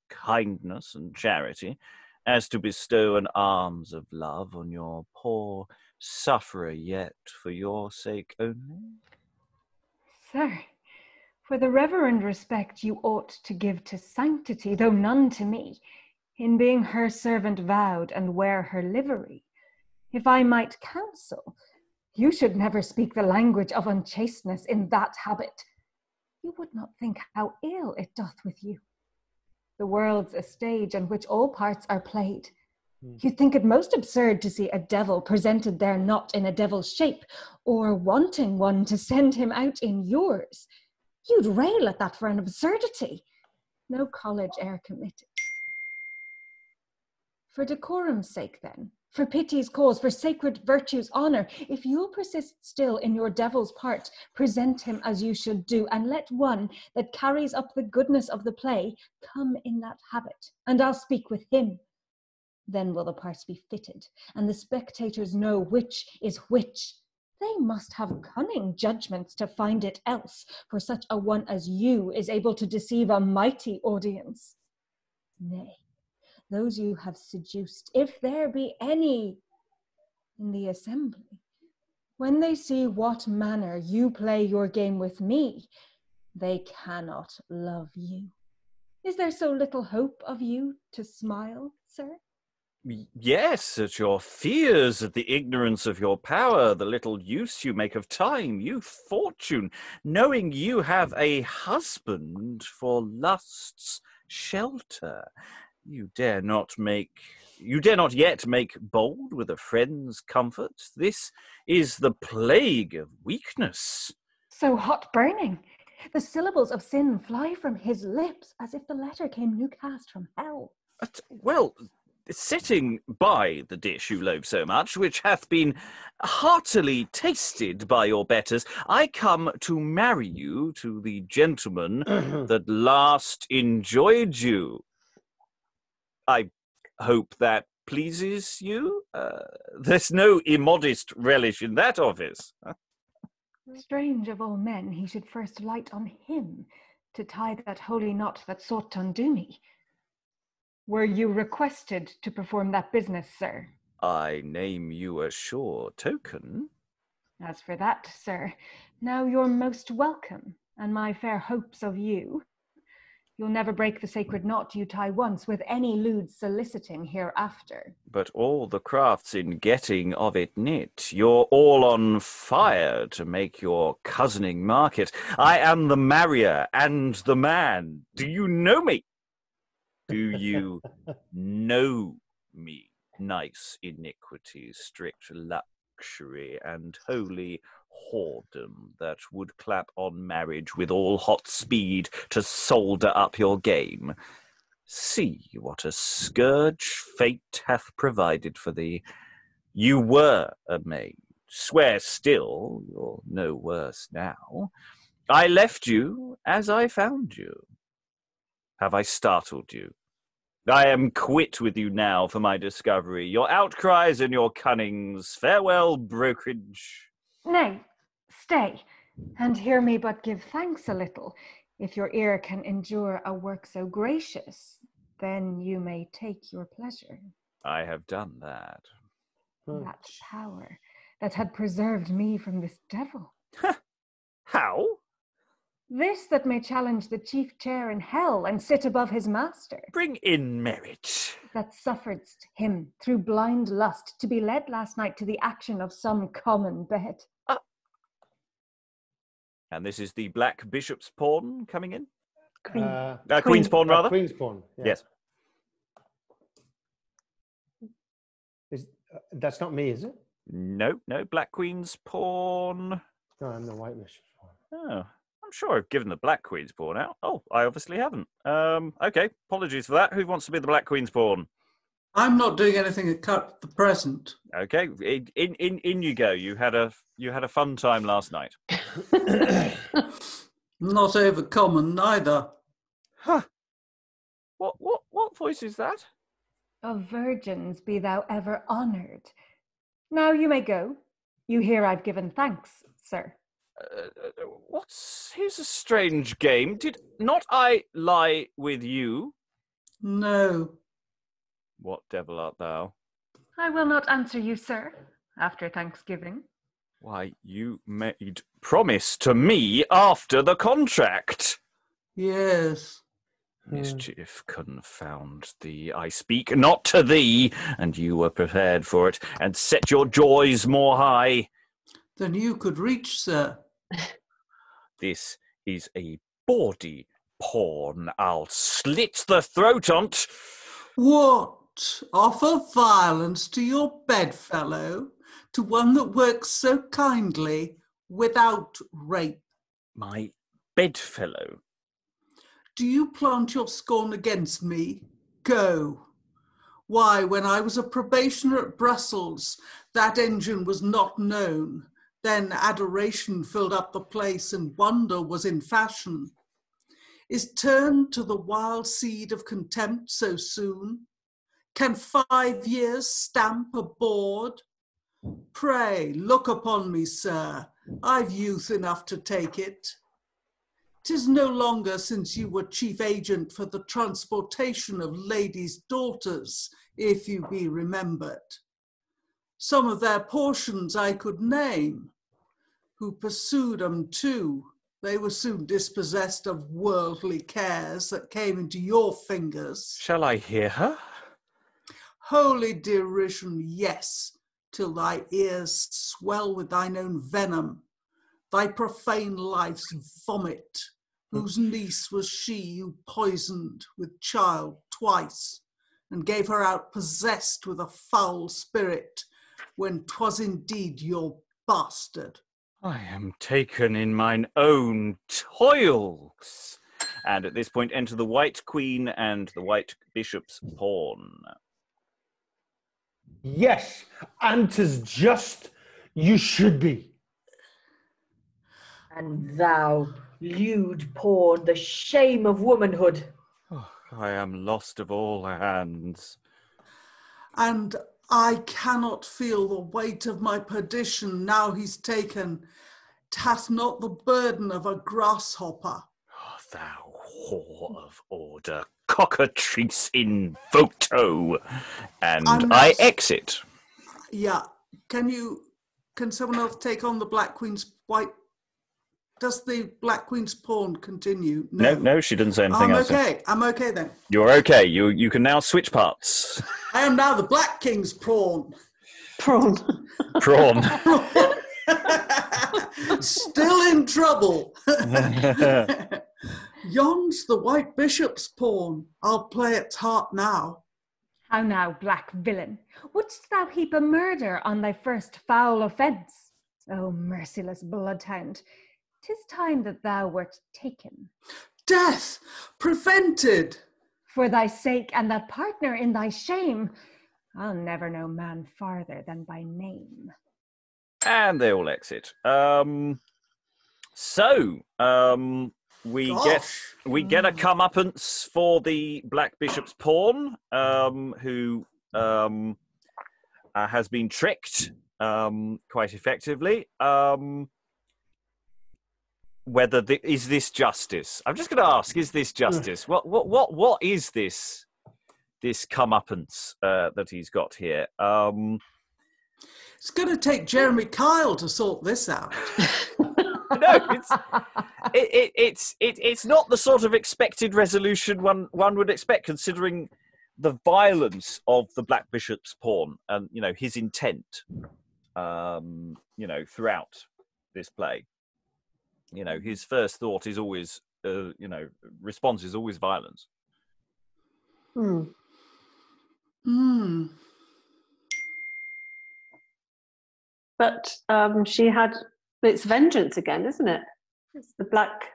kindness, and charity, as to bestow an alms of love on your poor sufferer yet for your sake only? Sir, for the reverend respect you ought to give to sanctity, though none to me, in being her servant vowed and wear her livery. If I might counsel, you should never speak the language of unchasteness in that habit. You would not think how ill it doth with you. The world's a stage on which all parts are played. You think it most absurd to see a devil presented there not in a devil's shape, or wanting one to send him out in yours. You'd rail at that for an absurdity. No college e'er committed. For decorum's sake, then, for pity's cause, for sacred virtue's honour, if you'll persist still in your devil's part, present him as you should do, and let one that carries up the goodness of the play come in that habit, and I'll speak with him. Then will the parts be fitted, and the spectators know which is which. They must have cunning judgments to find it else, for such a one as you is able to deceive a mighty audience. Nay, those you have seduced, if there be any in the assembly, when they see what manner you play your game with me, they cannot love you. Is there so little hope of you to smile, sir? Yes, at your fears, at the ignorance of your power, the little use you make of time, youth, fortune, knowing you have a husband for lust's shelter. You dare not make, you dare not yet make bold with a friend's comfort. This is the plague of weakness. So hot burning. The syllables of sin fly from his lips as if the letter came new cast from hell. At, well... sitting by the dish you loathe so much, which hath been heartily tasted by your betters, I come to marry you to the gentleman that last enjoyed you. I hope that pleases you. Uh, there's no immodest relish in that office. Strange of all men, he should first light on him to tie that holy knot that sought to undo me. Were you requested to perform that business, sir? I name you a sure token. As for that, sir, now you're most welcome, and my fair hopes of you. You'll never break the sacred knot you tie once with any lewd soliciting hereafter. But all the crafts in getting of it knit, you're all on fire to make your cousining market. I am the marrier and the man. Do you know me? Do you know me, nice iniquity, strict luxury, and holy whoredom that would clap on marriage with all hot speed to solder up your game? See what a scourge fate hath provided for thee. You were a maid. Swear still, you're no worse now. I left you as I found you. Have I startled you? I am quit with you now for my discovery, your outcries and your cunnings. Farewell, brokerage. Nay, stay, and hear me but give thanks a little. If your ear can endure a work so gracious, then you may take your pleasure. I have done that. That power that had preserved me from this devil. How? This that may challenge the chief chair in hell and sit above his master. Bring in merit. That sufferedst him through blind lust to be led last night to the action of some common bed. Uh, and this is the black bishop's pawn coming in? Queen. Uh, uh, queen's pawn, rather. Uh, queen's pawn, yeah. Yes. Is, uh, that's not me, is it? No, no, black queen's pawn. No, I'm the white bishop's pawn. Oh. I'm sure I've given the black queen's pawn out. Oh, I obviously haven't. Um, okay, apologies for that. Who wants to be the black queen's pawn? I'm not doing anything at the present. Okay, in in in you go. You had a you had a fun time last night. Not over common neither. Huh? What what what voice is that? Of virgins be thou ever honoured. Now you may go. You hear I've given thanks, sir. Uh, what's here's a strange game. Did not I lie with you? No. What devil art thou? I will not answer you, sir, after Thanksgiving. Why, you made promise to me after the contract. Yes. Mischief confound thee. I speak not to thee, and you were prepared for it, and set your joys more high than you could reach, sir. This is a bawdy pawn. I'll slit the throat on't. What? Offer violence to your bedfellow, to one that works so kindly, without rape? My bedfellow? Do you plant your scorn against me? Go. Why, when I was a probationer at Brussels, that engine was not known. Then adoration filled up the place and wonder was in fashion. Is turned to the wild seed of contempt so soon? Can five years stamp a board? Pray, look upon me, sir. I've youth enough to take it. 'Tis no longer since you were chief agent for the transportation of ladies' daughters, if you be remembered. Some of their portions I could name. Who pursued them too, they were soon dispossessed of worldly cares that came into your fingers. Shall I hear her? holy derision, yes, till thy ears swell with thine own venom, thy profane life's vomit, whose niece was she who poisoned with child twice, and gave her out possessed with a foul spirit, when 'twas indeed your bastard. I am taken in mine own toils. And at this point enter the White Queen and the White Bishop's pawn. Yes, and 'tis just you should be. And thou, lewd pawn, the shame of womanhood. Oh, I am lost of all hands. And I cannot feel the weight of my perdition now he's taken. 'Tath not the burden of a grasshopper. Oh, thou whore of order, cockatrice in voto. And I, must, I exit. Yeah. Can you, can someone else take on the Black Queen's white? Does the Black Queen's pawn continue? No, no, no, she didn't say anything I'm else. I'm okay. I'm okay then. You're okay. You you can now switch parts. I am now the Black King's pawn. Prawn. Prawn. Prawn. Still in trouble. Yon's the White Bishop's pawn. I'll play its heart now. How now, black villain? Wouldst thou heap a murder on thy first foul offence? O merciless bloodhound, 'tis time that thou wert taken. Death prevented. For thy sake and that partner in thy shame, I'll never know man farther than by name. And they all exit. Um, so um, we Gosh. get we get a comeuppance for the Black Bishop's pawn, um, who um, uh, has been tricked um, quite effectively. Um, Whether the, is this justice? I'm just going to ask: is this justice? What what what what is this this comeuppance uh, that he's got here? Um, it's going to take Jeremy Kyle to sort this out. No, it's it, it, it's it, it's not the sort of expected resolution one one would expect, considering the violence of the Black Bishop's pawn and you know his intent, um, you know throughout this play. You know, his first thought is always, uh, you know, response is always violence. Hmm. Hmm. But um, she had, it's vengeance again, isn't it? It's the Black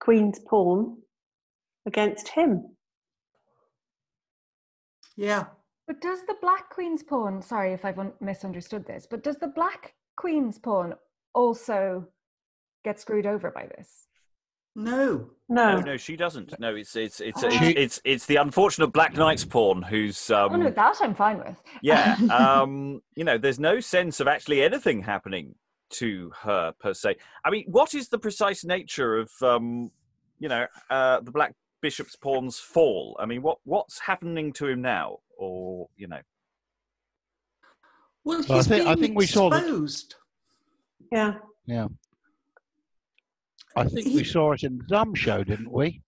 Queen's pawn against him. Yeah. But does the Black Queen's pawn, sorry if I've misunderstood this, but does the Black Queen's pawn also get screwed over by this? No. No. No, no, she doesn't. No, it's it's it's, oh. it's it's it's it's the unfortunate Black Knight's pawn who's um oh, no, that I'm fine with. Yeah. Um you know, there's no sense of actually anything happening to her per se. I mean, what is the precise nature of um you know, uh the Black Bishop's pawn's fall? I mean, what what's happening to him now? Or, you know. Well, he's well I think, I think we exposed. saw that. Yeah. Yeah. I think he, we saw it in the dumb show, didn't we?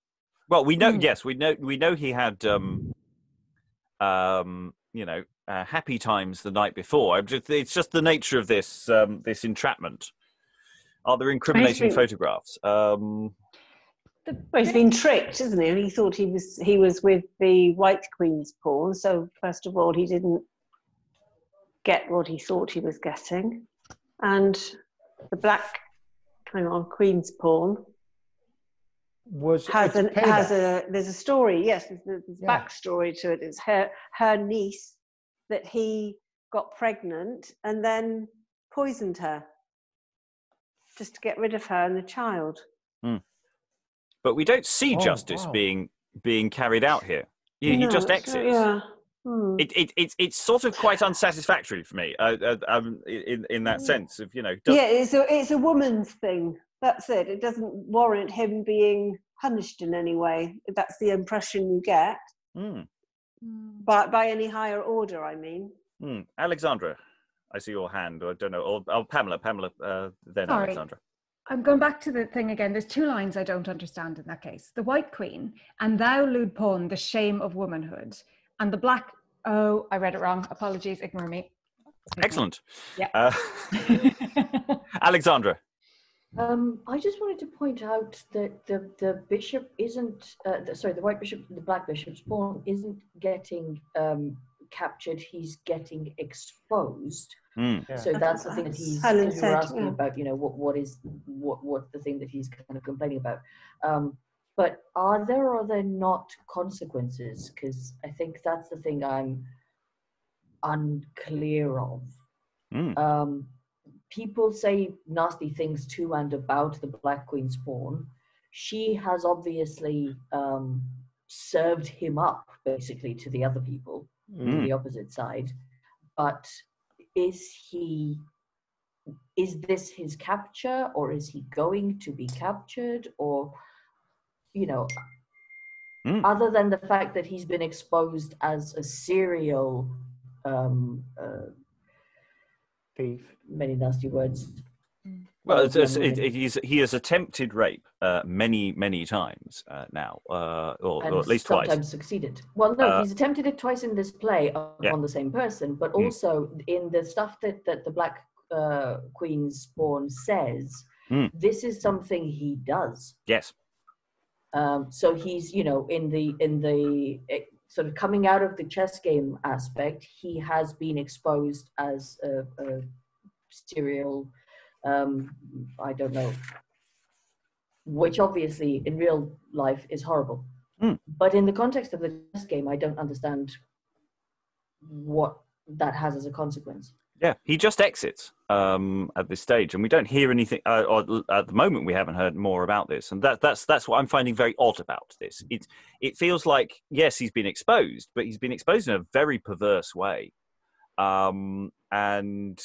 Well, we know. Yes, we know. We know he had, um, um, you know, uh, happy times the night before. I'm just, it's just the nature of this um, this entrapment. Are there incriminating photographs? Um, the, well, he's been tricked, isn't he? He thought he was he was with the White Queen's pawn. So first of all, he didn't get what he thought he was getting, and the black. Hang on, Queen's pawn was has, an, has a there's a story. Yes, there's, there's yeah. backstory to it. It's her her niece that he got pregnant and then poisoned her just to get rid of her and the child. Mm. But we don't see oh, justice wow. being being carried out here. He, no, he just exits. Yeah. Mm. It, it, it's it's sort of quite unsatisfactory for me, uh, um, in in that sense of you know. Yeah, it's a it's a woman's thing. That's it. It doesn't warrant him being punished in any way. That's the impression you get, mm. by by any higher order. I mean, mm. Alexandra, I see your hand. Or I don't know. Or, or Pamela, Pamela, uh, then Sorry. Alexandra. I'm going back to the thing again. There's two lines I don't understand in that case. The White Queen and thou, lewd pawn, the shame of womanhood. And the Black Oh, I read it wrong. Apologies, ignore me. Excellent. Yeah. Uh, Alexandra. Um, I just wanted to point out that the, the bishop isn't, uh, the, sorry, the white bishop, the black bishop's pawn isn't getting um, captured, he's getting exposed. Mm. Yeah. So that's the thing that he's you were asking yeah. about, you know, what, what is, what, what the thing that he's kind of complaining about. Um, but are there or are there not consequences? Because I think that's the thing I'm unclear of. Mm. Um, people say nasty things to and about the Black Queen's pawn. She has obviously um, served him up, basically, to the other people, mm. to the opposite side. But is he, is this his capture, or is he going to be captured, or, you know, mm. other than the fact that he's been exposed as a serial um, uh, thief, many nasty words. Well, it's, it's, it, it, he's, he has attempted rape uh, many, many times uh, now, uh, or, or at least twice. Sometimes succeeded. Well, no, uh, he's attempted it twice in this play on yeah. the same person, but mm. also in the stuff that, that the Black uh, Queen's pawn says, mm. this is something he does. Yes. Um, so he's, you know, in the in the it, sort of coming out of the chess game aspect, he has been exposed as a, a serial, um, I don't know, which obviously in real life is horrible. Mm. But in the context of the chess game, I don't understand what that has as a consequence. Yeah, he just exits um, at this stage, and we don't hear anything. Uh, or at the moment, we haven't heard more about this, and that, that's that's what I'm finding very odd about this. It it feels like yes, he's been exposed, but he's been exposed in a very perverse way, um, and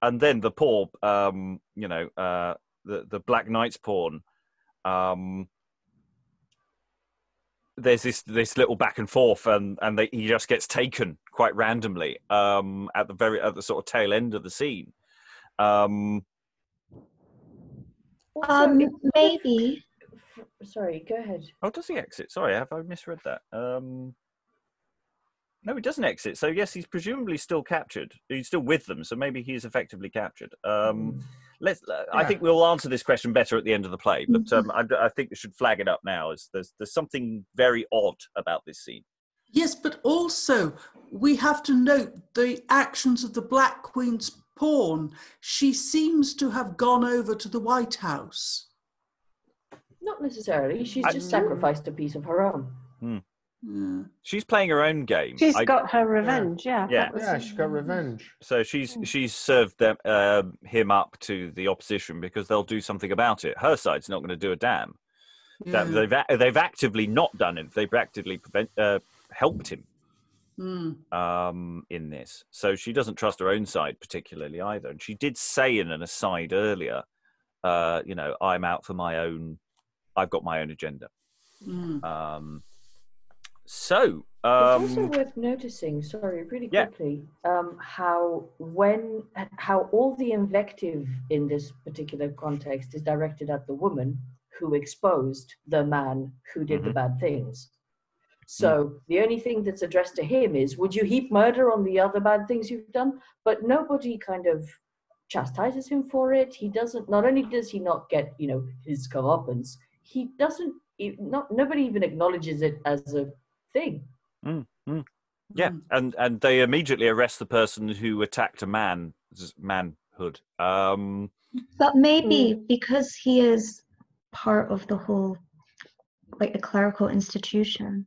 and then the poor, um, you know, uh, the the Black Knight's pawn. Um, there's this this little back and forth, and and they, he just gets taken quite randomly um at the very at the sort of tail end of the scene. um, um maybe sorry go ahead oh does he exit sorry have I misread that um no, he doesn't exit, so yes, he's presumably still captured, he's still with them, so maybe he's effectively captured. um mm. Let's, yeah. I think we'll answer this question better at the end of the play, but um, I, I think we should flag it up now. As there's, there's something very odd about this scene. Yes, but also we have to note the actions of the Black Queen's pawn. She seems to have gone over to the White House. Not necessarily. She's I, just sacrificed a piece of her own. Hmm. Yeah. She's playing her own game. She's I, got her revenge, yeah. Yeah, yeah, she got revenge. So she's she's served them, uh, him up to the opposition because they'll do something about it. Her side's not going to do a damn. Yeah. They've they've actively not done it. They've actively prevent, uh, helped him mm. um, in this. So she doesn't trust her own side particularly either. And she did say in an aside earlier, uh, you know, I'm out for my own. I've got my own agenda. Mm. Um, So um, it's also worth noticing, sorry, really quickly, yeah. um, how when how all the invective in this particular context is directed at the woman who exposed the man who did mm-hmm. the bad things. So mm. the only thing that's addressed to him is, would you heap murder on the other bad things you've done? But nobody kind of chastises him for it. He doesn't. Not only does he not get, you know, his comeuppance, he doesn't. Not nobody even acknowledges it as a thing. Mm, mm. Yeah, mm. and and they immediately arrest the person who attacked a man, manhood. Um, but maybe mm. because he is part of the whole, like a clerical institution,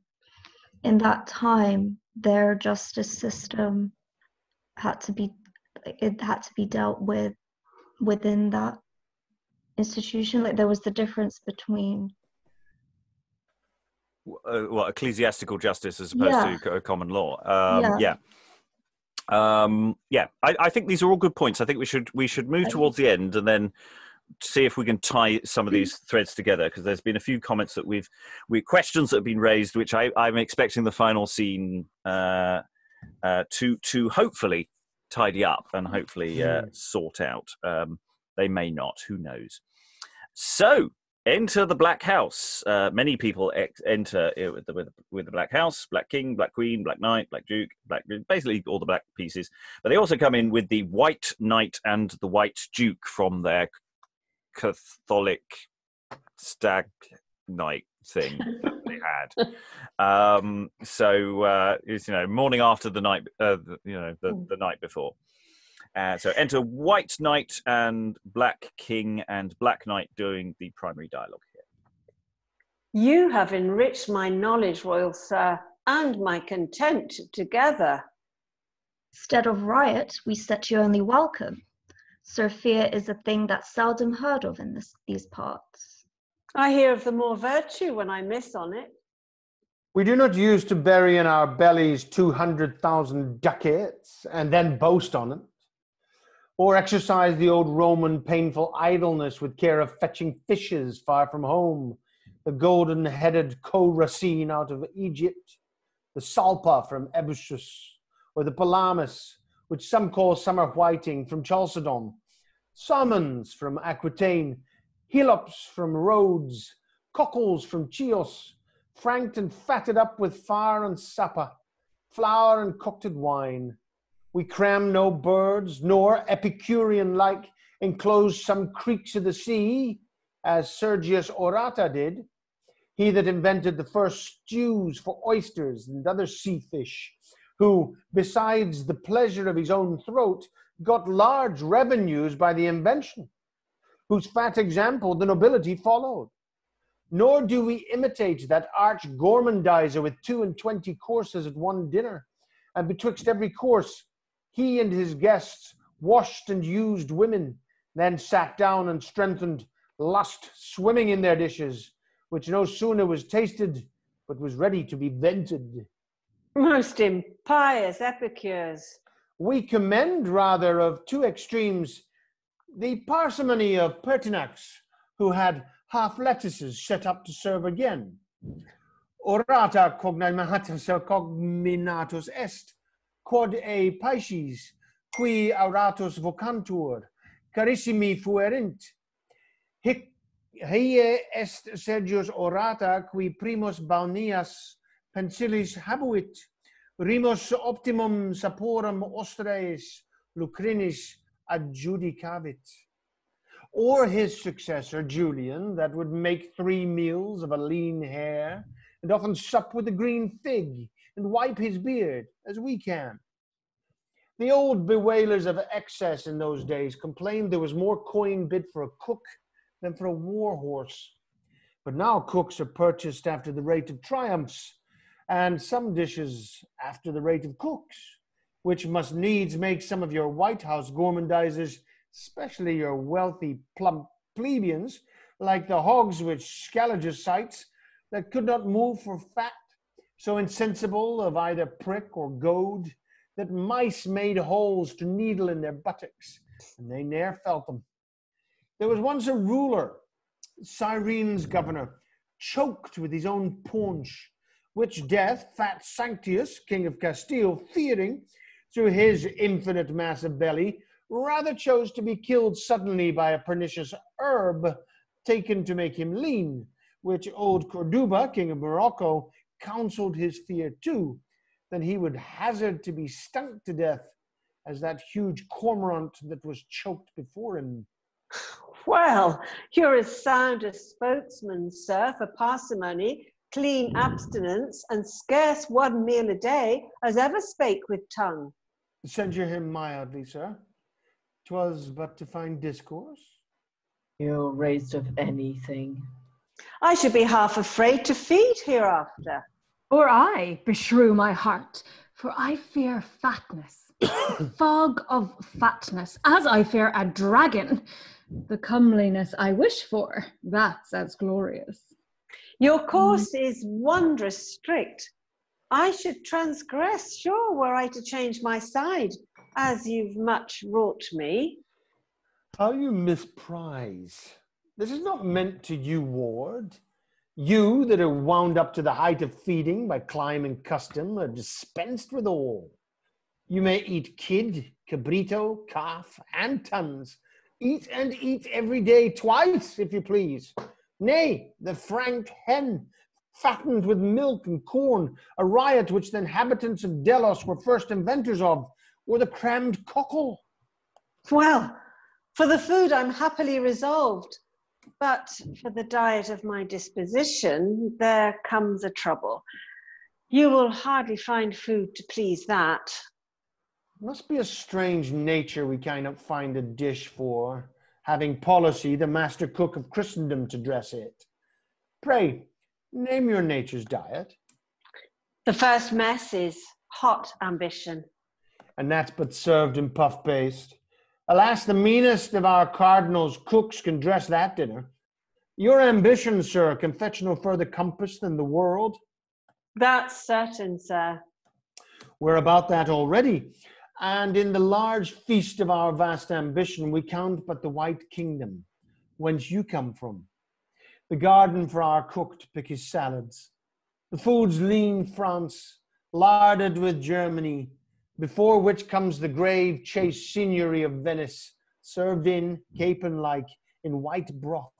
in that time their justice system had to be, it had to be dealt with within that institution. Like there was the difference between Uh, well, ecclesiastical justice as opposed yeah. to common law. Um, yeah, yeah. Um, yeah. I, I think these are all good points. I think we should we should move towards the end and then see if we can tie some of these threads together, because there's been a few comments that we've we questions that have been raised, which I, I'm expecting the final scene uh, uh, to to hopefully tidy up and hopefully uh, sort out. Um, they may not. Who knows? So. Enter the Black House. Uh, many people ex enter it with the, with, with the Black House, Black King, Black Queen, Black Knight, Black Duke, Black, basically all the black pieces. But they also come in with the White Knight and the White Duke from their Catholic stag night thing that they had. Um, so uh, it's, you know, morning after the night, uh, the, you know, the, the night before. Uh, so enter White Knight and Black King and Black Knight doing the primary dialogue here. You have enriched my knowledge, royal sir, and my content together. Instead of riot, we set you only welcome. Sir, fear is a thing that's seldom heard of in this, these parts. I hear of the more virtue when I miss on it. We do not use to bury in our bellies two hundred thousand ducats and then boast on them, or exercise the old Roman painful idleness with care of fetching fishes far from home, the golden-headed co-racine out of Egypt, the salpa from Ebusus, or the palamus, which some call summer whiting, from Chalcedon, salmons from Aquitaine, helops from Rhodes, cockles from Chios, franked and fatted up with fire and supper, flour and cocked wine. We cram no birds, nor, Epicurean-like, enclose some creeks of the sea, as Sergius Orata did, he that invented the first stews for oysters and other sea fish, who, besides the pleasure of his own throat, got large revenues by the invention, whose fat example the nobility followed. Nor do we imitate that arch gourmandizer with two and twenty courses at one dinner, and betwixt every course, he and his guests washed and used women, then sat down and strengthened lust swimming in their dishes, which no sooner was tasted, but was ready to be vented. Most impious epicures. We commend rather of two extremes, the parsimony of Pertinax, who had half lettuces set up to serve again. Orata cognimatus cogminatus est, quod e Pisces, qui auratus vocantur, carissimi fuerint. Hic hie est Sergius Orata, qui primus balneas pensilis habuit, rimus optimum saporum ostres lucrinis adjudicavit. Or his successor, Julian, that would make three meals of a lean hare, and often sup with a green fig, and wipe his beard, as we can. The old bewailers of excess in those days complained there was more coin bid for a cook than for a war horse. But now cooks are purchased after the rate of triumphs, and some dishes after the rate of cooks, which must needs make some of your White House gourmandizers, especially your wealthy plump plebeians, like the hogs which Scaliger cites, that could not move for fat, so insensible of either prick or goad, that mice made holes to needle in their buttocks, and they ne'er felt them. There was once a ruler, Cyrene's governor, choked with his own paunch, which death fat Sanctius, king of Castile, fearing, through his infinite mass of belly, rather chose to be killed suddenly by a pernicious herb taken to make him lean, which old Corduba, king of Morocco, counseled his fear too, then he would hazard to be stunk to death as that huge cormorant that was choked before him. Well, you're as sound a spokesman, sir, for parsimony, clean abstinence, and scarce one meal a day as ever spake with tongue. Censure him mildly, sir. 'Twas but to find discourse. Ill raised of anything. I should be half afraid to feed hereafter. Or I, beshrew my heart, for I fear fatness, fog of fatness, as I fear a dragon. The comeliness I wish for, that's as glorious. Your course is wondrous strict. I should transgress, sure, were I to change my side, as you've much wrought me. How you misprise. This is not meant to you, ward. You that are wound up to the height of feeding by clime and custom are dispensed with all. You may eat kid, cabrito, calf, and tons. Eat and eat every day twice, if you please. Nay, the Frank hen, fattened with milk and corn, a riot which the inhabitants of Delos were first inventors of, or the crammed cockle. Well, for the food I'm happily resolved, but for the diet of my disposition, there comes a trouble. You will hardly find food to please that. It must be a strange nature we cannot find a dish for, having policy the master cook of Christendom to dress it. Pray, name your nature's diet. The first mess is hot ambition. And that's but served in puff paste. Alas, the meanest of our cardinals' cooks can dress that dinner. Your ambition, sir, can fetch no further compass than the world. That's certain, sir. We're about that already. And in the large feast of our vast ambition, we count but the white kingdom, whence you come from. The garden for our cook to pick his salads. The food's lean France, larded with Germany, before which comes the grave chaste seigneury of Venice, served in, capon-like, in white broth.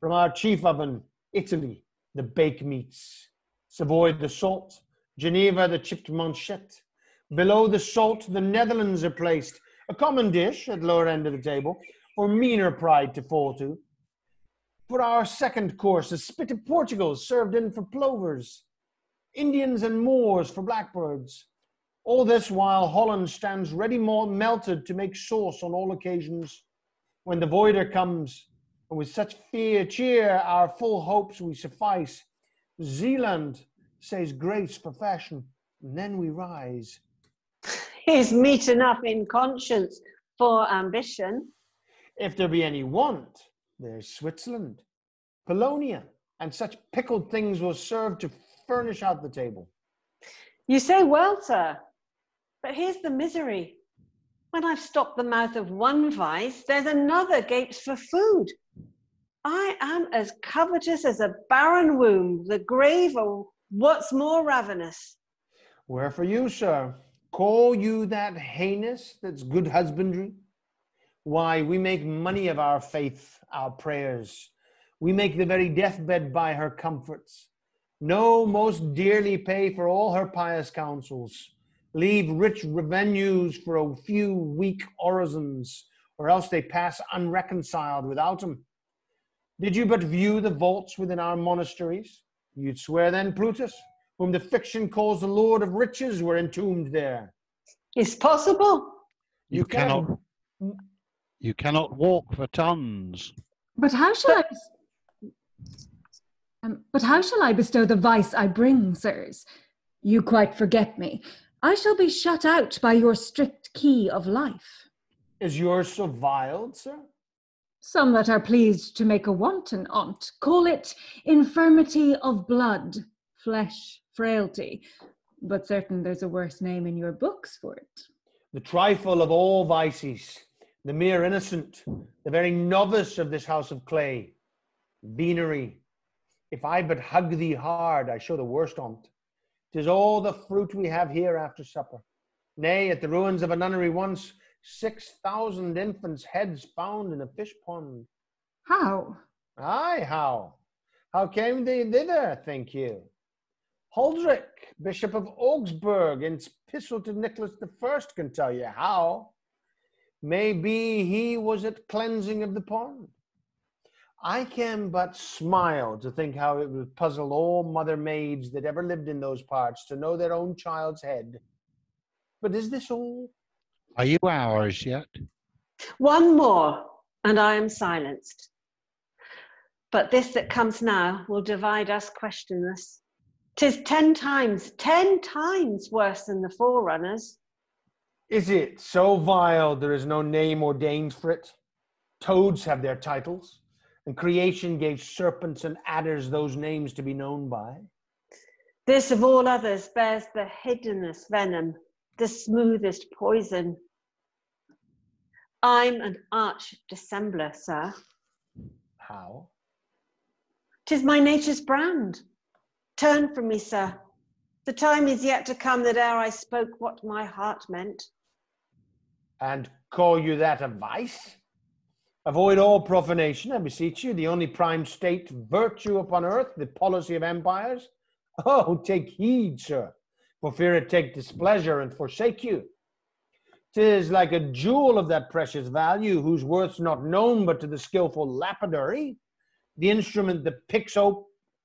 From our chief oven, Italy, the baked meats. Savoy, the salt. Geneva, the chipped manchette. Below the salt, the Netherlands are placed, a common dish at lower end of the table, for meaner pride to fall to. For our second course, a spit of Portugal, served in for plovers. Indians and Moors for blackbirds. All this while Holland stands ready melted to make sauce on all occasions. When the voider comes, and with such fear cheer our full hopes we suffice, Zealand says grace for fashion, and then we rise. Is meat enough in conscience for ambition? If there be any want, there's Switzerland, Polonia, and such pickled things will serve to furnish out the table. You say well, sir. But here's the misery. When I've stopped the mouth of one vice, there's another gapes for food. I am as covetous as a barren womb, the grave or what's more ravenous. Wherefore you, sir, call you that heinous that's good husbandry? Why, we make money of our faith, our prayers. We make the very deathbed by her comforts. No, most dearly pay for all her pious counsels. Leave rich revenues for a few weak orisons, or else they pass unreconciled without them. Did you but view the vaults within our monasteries, you'd swear then Plutus, whom the fiction calls the Lord of Riches, were entombed there. It's possible. You, you can. cannot. You cannot walk for tons. But how shall I? Um, but how shall I bestow the vice I bring, sirs? You quite forget me. I shall be shut out by your strict key of life. Is yours so vile, sir? Some that are pleased to make a wanton aunt call it infirmity of blood, flesh, frailty. But certain there's a worse name in your books for it. The trifle of all vices, the mere innocent, the very novice of this house of clay, venery. If I but hug thee hard, I show the worst on't. 'Tis all the fruit we have here after supper. Nay, at the ruins of a nunnery once, six thousand infants' heads found in a fish pond. How? Aye, how? How came they thither, think you? Holdrich, Bishop of Augsburg, in his epistle to Nicholas the First, can tell you how. Maybe he was at cleansing of the pond. I can but smile to think how it would puzzle all mother maids that ever lived in those parts to know their own child's head. But is this all? Are you ours yet? One more, and I am silenced. But this that comes now will divide us questionless. 'Tis ten times, ten times worse than the forerunners. Is it so vile there is no name ordained for it? Toads have their titles. And creation gave serpents and adders those names to be known by. This of all others bears the hiddenest venom, the smoothest poison. I'm an arch dissembler, sir. How? 'Tis my nature's brand. Turn from me, sir. The time is yet to come that ere I spoke what my heart meant. And call you that a vice? Avoid all profanation, I beseech you, the only prime state virtue upon earth, the policy of empires. Oh, take heed, sir, for fear it take displeasure and forsake you. 'Tis like a jewel of that precious value, whose worth's not known but to the skillful lapidary, the instrument that picks up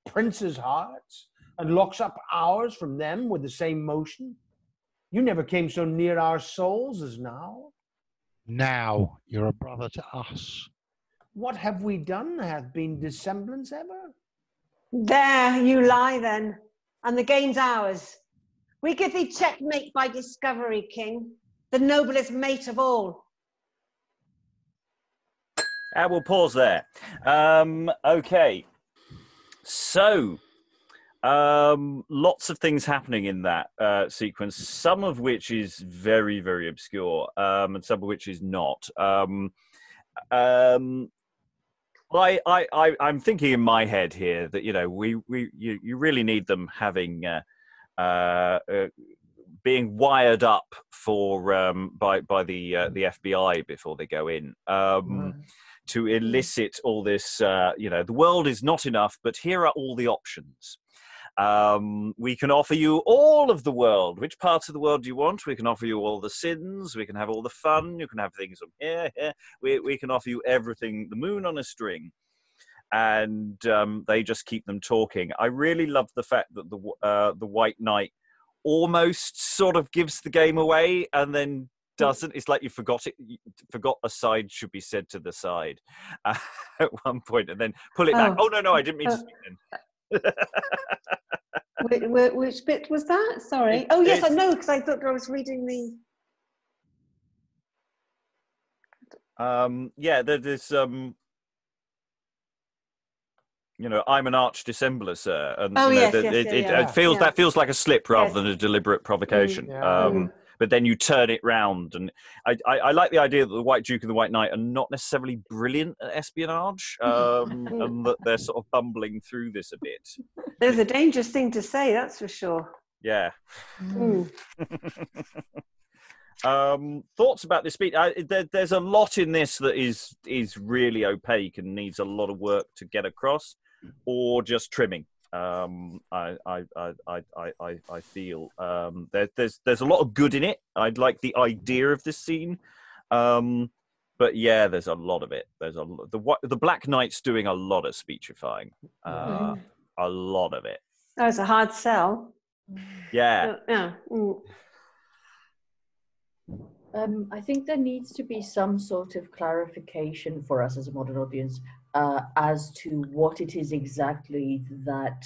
princes' hearts and locks up ours from them with the same motion. You never came so near our souls as now. Now you're a brother to us. What have we done that hath been dissemblance ever? There you lie then, and the game's ours. We give thee checkmate by discovery, king, the noblest mate of all. I will pause there. Um, okay, so um, lots of things happening in that uh, sequence, some of which is very, very obscure, um, and some of which is not. Um, um, I, I, I, I'm thinking in my head here that, you know, we, we you, you really need them having uh, uh, uh, being wired up for um, by by the uh, the F B I before they go in. Um, mm. To elicit all this, uh, you know, the world is not enough, but here are all the options. Um, we can offer you all of the world. Which parts of the world do you want? We can offer you all the sins. We can have all the fun. You can have things from here, here. We, we can offer you everything, the moon on a string. And um, they just keep them talking. I really love the fact that the, uh, the White Knight almost sort of gives the game away and then doesn't. It's like you forgot it, you forgot a side should be said to the side uh, at one point, and then pull it oh. back. Oh no, no, I didn't mean to speak then. Which, which bit was that? Sorry. It, oh yes, I know, because I thought I was reading the. Um. Yeah. There, there's um. You know, I'm an arch dissembler, sir, and oh, you know, yes, the, yes, it, yeah, it, yeah. it feels yeah. that feels like a slip rather yes. than a deliberate provocation. Mm, yeah. Um. Mm. But then you turn it round, and I, I, I like the idea that the White Duke and the White Knight are not necessarily brilliant at espionage, um, and that they're sort of bumbling through this a bit. There's a dangerous thing to say, that's for sure. Yeah. Mm. um, thoughts about this speech? I, there, there's a lot in this that is is really opaque and needs a lot of work to get across, or just trimming. Um, I, I, I, I, I, I feel um, there, there's there's a lot of good in it. I'd like the idea of this scene, um, but yeah, there's a lot of it. There's a the the Black Knight's doing a lot of speechifying, uh, mm. a lot of it. That was a hard sell. Yeah. Uh, yeah. Mm. Um, I think there needs to be some sort of clarification for us as a modern audience. Uh, as to what it is exactly that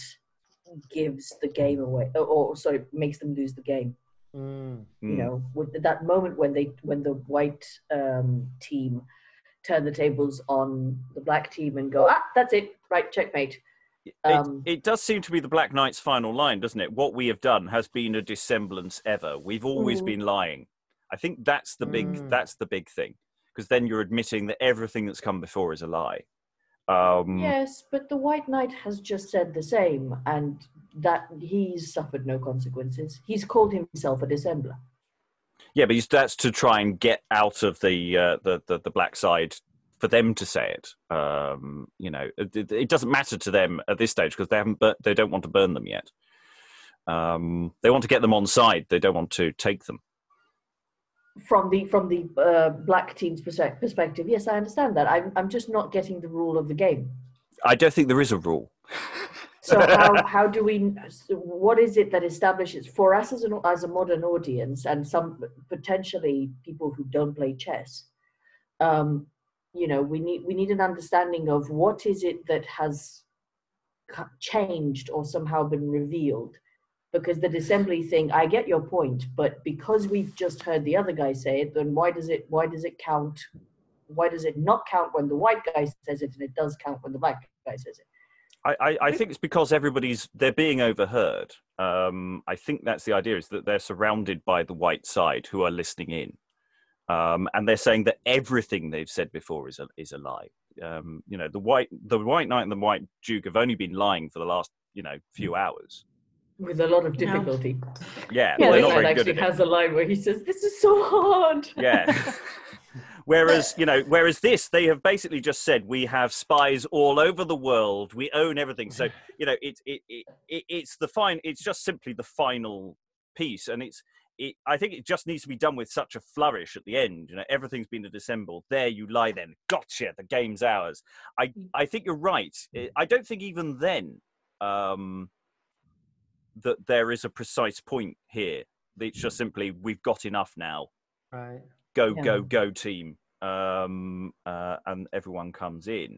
gives the game away, or, or sorry, makes them lose the game. Mm. You know, with that moment when they, when the white um, team turn the tables on the black team and go, ah, that's it, right, checkmate. Um, it, it does seem to be the Black Knight's final line, doesn't it? What we have done has been a dissemblance ever. We've always mm. been lying. I think that's the big, mm. that's the big thing, because then you're admitting that everything that's come before is a lie. Um, yes, but the White Knight has just said the same, and that he's suffered no consequences. He's called himself a dissembler. Yeah, but he's, that's to try and get out of the, uh, the the the black side for them to say it. Um, you know, it, it doesn't matter to them at this stage because they haven't. Bur they don't want to burn them yet. Um, they want to get them on side. They don't want to take them. From the from the uh, black team's perspective, yes, I understand that. I'm I'm just not getting the rule of the game. I don't think there is a rule. So how how do we? What is it that establishes for us as an as a modern audience and some potentially people who don't play chess? Um, you know, we need we need an understanding of what is it that has changed or somehow been revealed. Because the disassembly thing, I get your point, but because we've just heard the other guy say it, then why does it why does it count? Why does it not count when the white guy says it, and it does count when the black guy says it? I, I, I think it's because everybody's they're being overheard. Um, I think that's the idea: is that they're surrounded by the white side who are listening in, um, and they're saying that everything they've said before is a is a lie. Um, you know, the white the white knight and the white duke have only been lying for the last you know few hours. With a lot of difficulty. Yeah, yeah well, they're not very good at it. Actually has a line where he says, "This is so hard." Yeah. Whereas, you know, whereas this, they have basically just said, we have spies all over the world. We own everything. So, you know, it, it, it, it, it's the fine, it's just simply the final piece. And it's, it, I think it just needs to be done with such a flourish at the end. You know, everything's been disassembled. There you lie then. Gotcha. The game's ours. I, I think you're right. I don't think even then um, that there is a precise point here. It's just simply, we've got enough now. Right. Go, yeah. go, go team. Um, uh, and everyone comes in.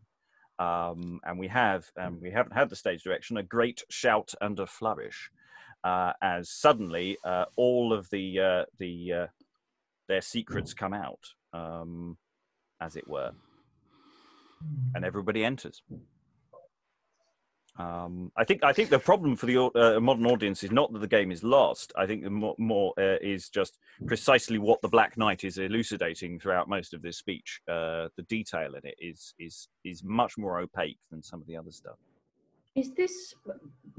Um, and we have, um, we haven't had the stage direction, a great shout and a flourish. Uh, as suddenly uh, all of the uh, the uh, their secrets come out, um, as it were, and everybody enters. Um, I think I think the problem for the uh, modern audience is not that the game is lost. I think the more, more uh, is just precisely what the Black Knight is elucidating throughout most of this speech. Uh, the detail in it is is is much more opaque than some of the other stuff. Is this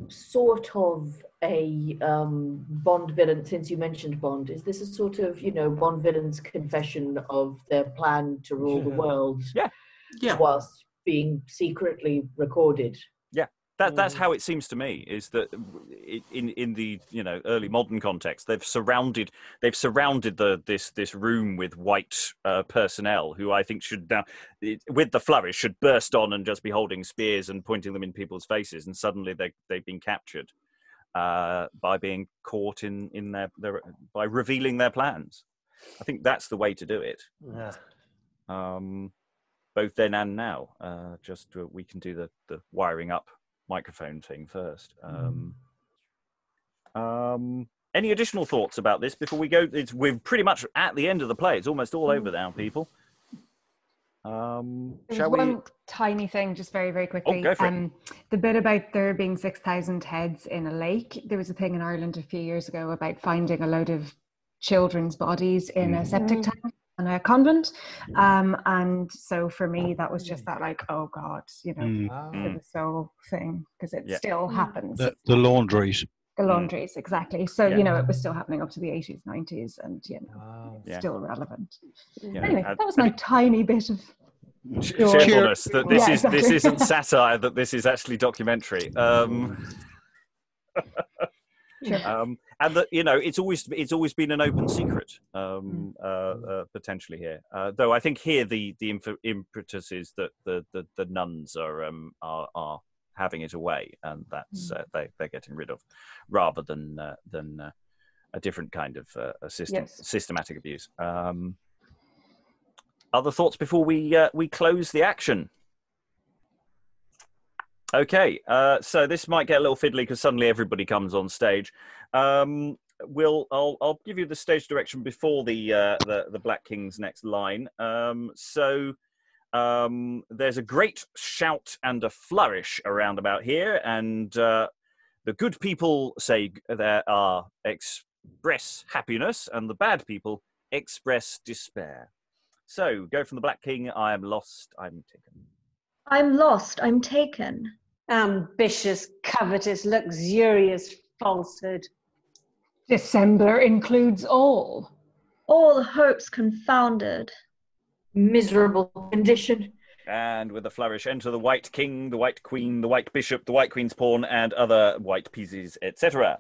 sort of a um, Bond villain, since you mentioned Bond, is this a sort of, you know, Bond villain's confession of their plan to rule yeah. the world yeah. Yeah. whilst being secretly recorded? Yeah, that, that's um, how it seems to me, is that in, in the, you know, early modern context, they've surrounded, they've surrounded the, this, this room with white uh, personnel who I think should now... It, with the flourish, should burst on and just be holding spears and pointing them in people's faces, and suddenly they, they've been captured uh, by being caught in, in their, their... by revealing their plans. I think that's the way to do it. Yeah. Um, both then and now. Uh, just uh, we can do the, the wiring up microphone thing first. Um, um, any additional thoughts about this before we go? It's, we're pretty much at the end of the play. It's almost all over now, people. Um, shall we? One tiny thing, just very, very quickly. Oh, go for um, it. The bit about there being six thousand heads in a lake. There was a thing in Ireland a few years ago about finding a load of children's bodies in mm. a septic tank in a convent. Um, and so for me, that was just that, like, oh God, you know, mm. for the soul thing, because it yeah. still happens. The, the laundries. The laundries, exactly. So, yeah. you know, it was still happening up to the eighties, nineties, and, you know, wow. it's yeah. still relevant. Yeah. Anyway, that was my tiny bit of... cheerfulness, that this, yeah, is, exactly. this isn't satire, that this is actually documentary. Um, um, and that, you know, it's always, it's always been an open secret, um, uh, uh, potentially here. Uh, though I think here the, the impetus is that the, the, the nuns are... Um, are, are having it away, and that's uh, they, they're getting rid of, rather than uh, than uh, a different kind of uh, a system, yes. systematic abuse. Um, other thoughts before we uh, we close the action? Okay, uh, so this might get a little fiddly because suddenly everybody comes on stage. Um, we'll I'll I'll give you the stage direction before the uh, the, the Black King's next line. Um, so. Um, there's a great shout and a flourish around about here, and uh, the good people say there are express happiness, and the bad people express despair. So, go from the Black King. I am lost, I'm taken. I'm lost, I'm taken. Ambitious, covetous, luxurious falsehood. Dissembler includes all. All hopes confounded. Miserable condition. And with a flourish, enter the White King, the White Queen, the White Bishop, the White Queen's pawn, and other white pieces, et cetera.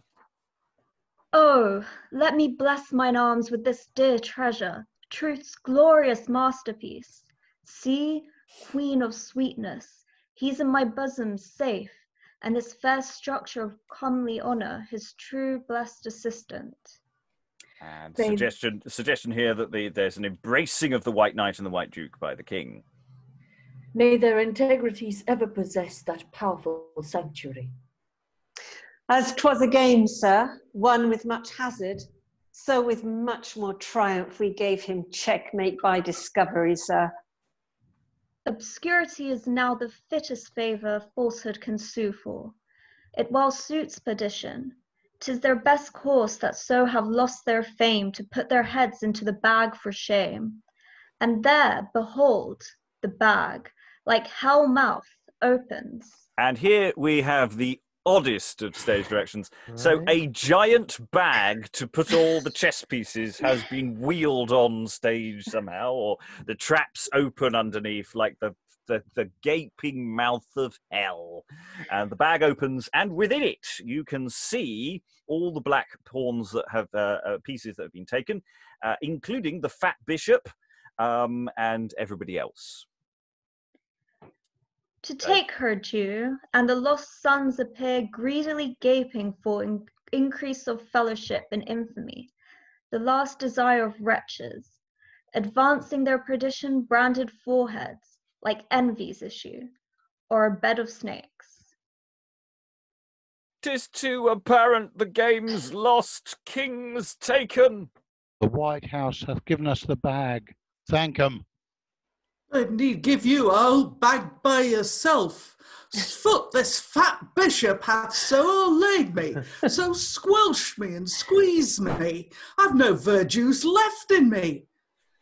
Oh, let me bless mine arms with this dear treasure, truth's glorious masterpiece. See, Queen of sweetness, he's in my bosom safe, and this fair structure of comely honour, his true blessed assistant. And Babe. suggestion suggestion here that the, there's an embracing of the White Knight and the White Duke by the King. May their integrities ever possess that powerful sanctuary. As 'twas a game, sir, won with much hazard, so with much more triumph we gave him checkmate by discovery, sir. Obscurity is now the fittest favour falsehood can sue for. It well suits perdition. 'Tis their best course that so have lost their fame, to put their heads into the bag for shame. And there, behold, the bag, like hell mouth, opens. And here we have the oddest of stage directions. Right. So a giant bag to put all the chess pieces has been wheeled on stage somehow, or the traps open underneath like the, the, the gaping mouth of hell. And the bag opens, and within it you can see all the black pawns that have uh, uh, pieces that have been taken, uh, including the fat bishop um, and everybody else. To take her due, and the lost sons appear greedily gaping for in increase of fellowship and infamy, the last desire of wretches, advancing their perdition branded foreheads, like envy's issue, or a bed of snakes. 'Tis too apparent the game's lost, kings taken. The White House hath given us the bag, thank 'em. I'd need give you a whole bag by yourself. Foot this fat bishop hath so o'erlaid me, so squelched me and squeezed me, I've no virtues left in me.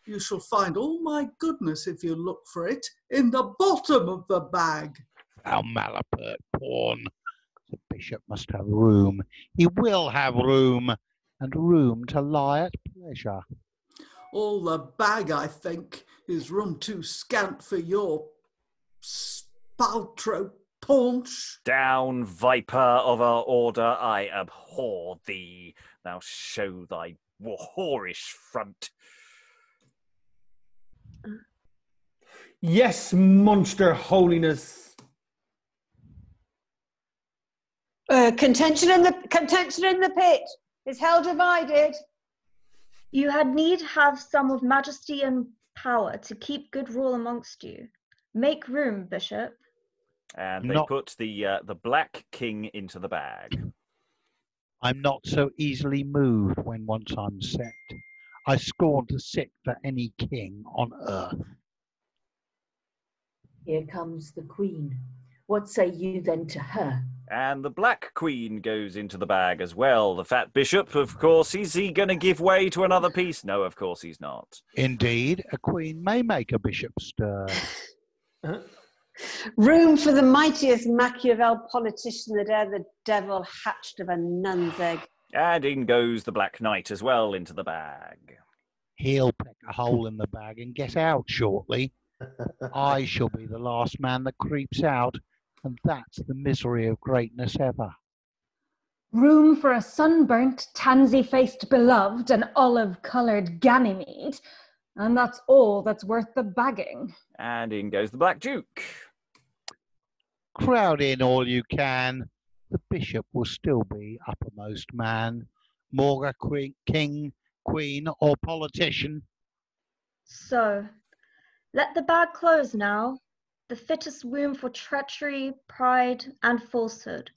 You shall find all my goodness, if you look for it, in the bottom of the bag. Thou malapert pawn, the bishop must have room. He will have room, and room to lie at pleasure. All the bag, I think, is room too scant for your spaltro paunch. Down, viper of our order, I abhor thee. Thou show thy whorish front. Yes, monster holiness. Uh, contention in the contention in the pit is hell divided. You had need have some of majesty and power to keep good rule amongst you. Make room, Bishop. And they not put the uh, the black king into the bag. I'm not so easily moved when once I'm set. I scorn to sit for any king on earth. Here comes the queen. What say you then to her? And the black queen goes into the bag as well. The fat bishop, of course, is he going to give way to another piece? No, of course he's not. Indeed, a queen may make a bishop stir. Huh? Room for the mightiest Machiavel politician that e'er the devil hatched of a nun's egg. And in goes the black knight as well into the bag. He'll peck a hole in the bag and get out shortly. I shall be the last man that creeps out. And that's the misery of greatness ever. Room for a sunburnt, tansy-faced beloved and olive-coloured Ganymede. And that's all that's worth the bagging. And in goes the Black Duke. Crowd in all you can. The bishop will still be uppermost man. Morga, que king, queen, or politician. So, let the bag close now. The fittest womb for treachery, pride, and falsehood,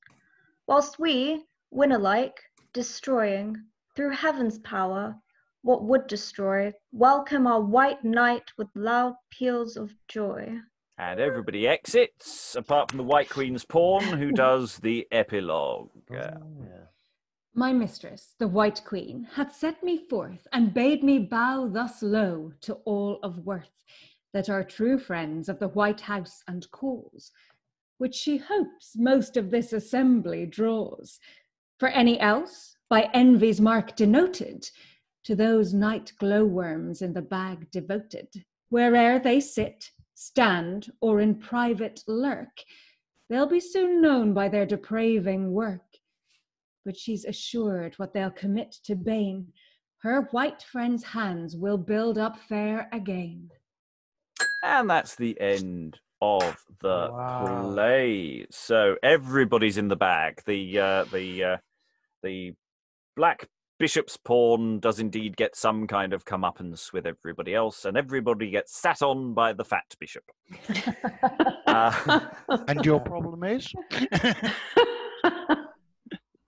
whilst we, winner like, destroying, through heaven's power, what would destroy, welcome our white knight with loud peals of joy. And everybody exits, apart from the White Queen's pawn, who does the epilogue. Yeah. My mistress, the White Queen, hath set me forth, and bade me bow thus low to all of worth, that are true friends of the White House and cause, which she hopes most of this assembly draws. For any else, by envy's mark denoted, to those night glowworms in the bag devoted, where'er they sit, stand, or in private lurk, they'll be soon known by their depraving work. But she's assured what they'll commit to bane, her white friend's hands will build up fair again. And that's the end of the wow. play. So everybody's in the bag. The uh, the uh, the black bishop's pawn does indeed get some kind of comeuppance with everybody else, and everybody gets sat on by the fat bishop. uh, and your problem is?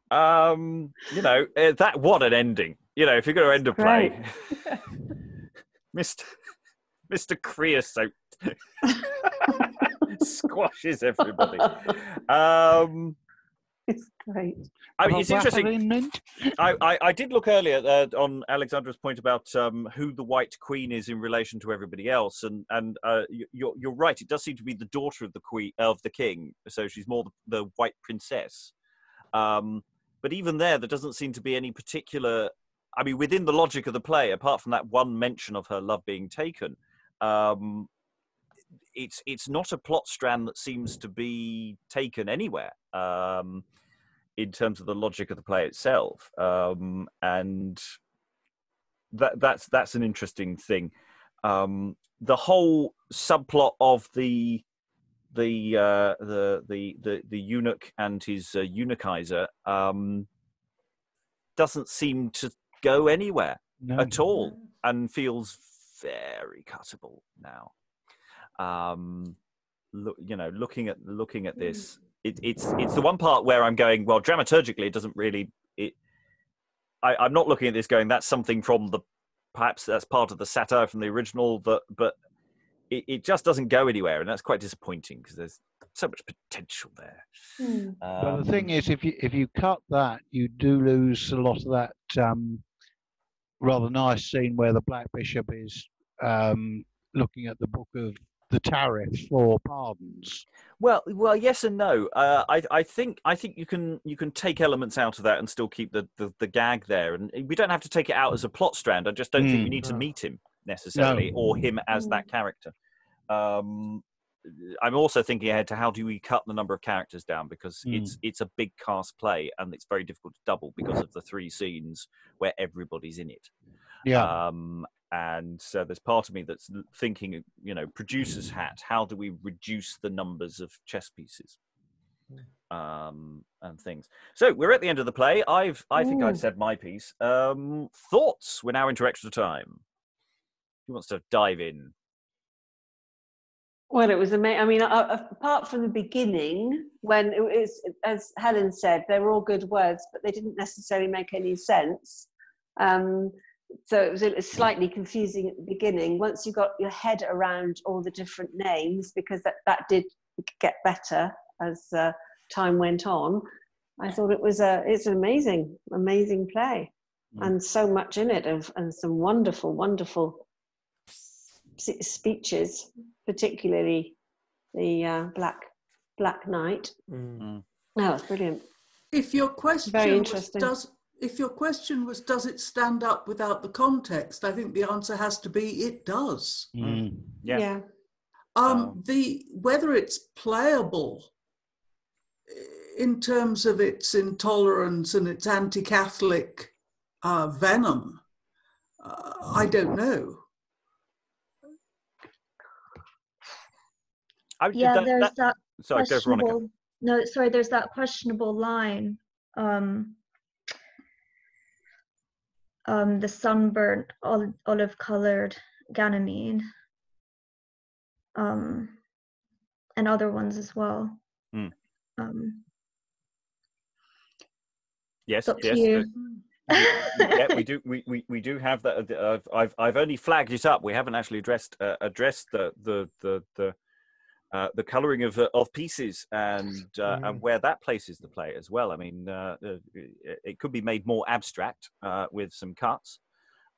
um, you know, that what an ending. You know, if you're going to end a play. Mister Mister Creosote squashes everybody. Um, it's great. I mean, it's interesting. I, I, I did look earlier uh, on Alexandra's point about um, who the White Queen is in relation to everybody else, and and uh, you're you're right. It does seem to be the daughter of the queen of the king, so she's more the, the White Princess. Um, but even there, there doesn't seem to be any particular, I mean, within the logic of the play, apart from that one mention of her love being taken, um, it's, it's not a plot strand that seems to be taken anywhere um, in terms of the logic of the play itself. Um, and that, that's, that's an interesting thing. Um, the whole subplot of the the uh, the the the the eunuch and his uh, eunuchizer um, doesn't seem to go anywhere no, at no. all, and feels very cuttable now. Um, look, you know, looking at looking at this, it, it's it's the one part where I'm going, well, dramaturgically, it doesn't really. It, I, I'm not looking at this going, that's something from the. Perhaps that's part of the satire from the original, but but it, it just doesn't go anywhere, and that's quite disappointing because there's so much potential there. Mm. Um, well, the thing is, if you if you cut that, you do lose a lot of that um, rather nice scene where the Black Bishop is um, looking at the book of the tariff for pardons. Well, well, yes and no. Uh, I I think I think you can you can take elements out of that and still keep the the, the gag there, and we don't have to take it out as a plot strand. I just don't mm. think you need to meet him necessarily, no. or him as that character. Um, I'm also thinking ahead to how do we cut the number of characters down, because mm. it's it's a big cast play and it's very difficult to double because of the three scenes where everybody's in it. Yeah. Um, and so there's part of me that's thinking, you know, producer's hat, how do we reduce the numbers of chess pieces um, and things? So we're at the end of the play. I've, I think Ooh. I've said my piece. Um, thoughts? We're now into extra time. Who wants to dive in? Well, it was amazing. I mean, uh, apart from the beginning, when it was, as Helen said, they were all good words, but they didn't necessarily make any sense. Um, So it was, it was slightly confusing at the beginning. Once you got your head around all the different names, because that, that did get better as uh, time went on, I thought it was a, it's an amazing, amazing play. Mm. And so much in it, of, and some wonderful, wonderful speeches, particularly the uh, Black, Black Knight. Mm. No, it's brilliant. If your question Very interesting. Was, does... If your question was, does it stand up without the context? I think the answer has to be, it does. Mm. Yeah. yeah. Um, um. The whether it's playable in terms of its intolerance and its anti-Catholic uh, venom, uh, I don't know. I, yeah, that, there's that. that sorry, go Veronica. No, sorry. There's that questionable line. Um, Um, the sunburnt, ol olive-coloured Ganymede, um, and other ones as well. Mm. Um, yes, yes. yeah, we do. We, we we do have that. Uh, I've I've only flagged it up. We haven't actually addressed uh, addressed the the the the, uh, the colouring of uh, of pieces and uh, mm. and where that places the play as well. I mean, uh, it could be made more abstract uh, with some cuts,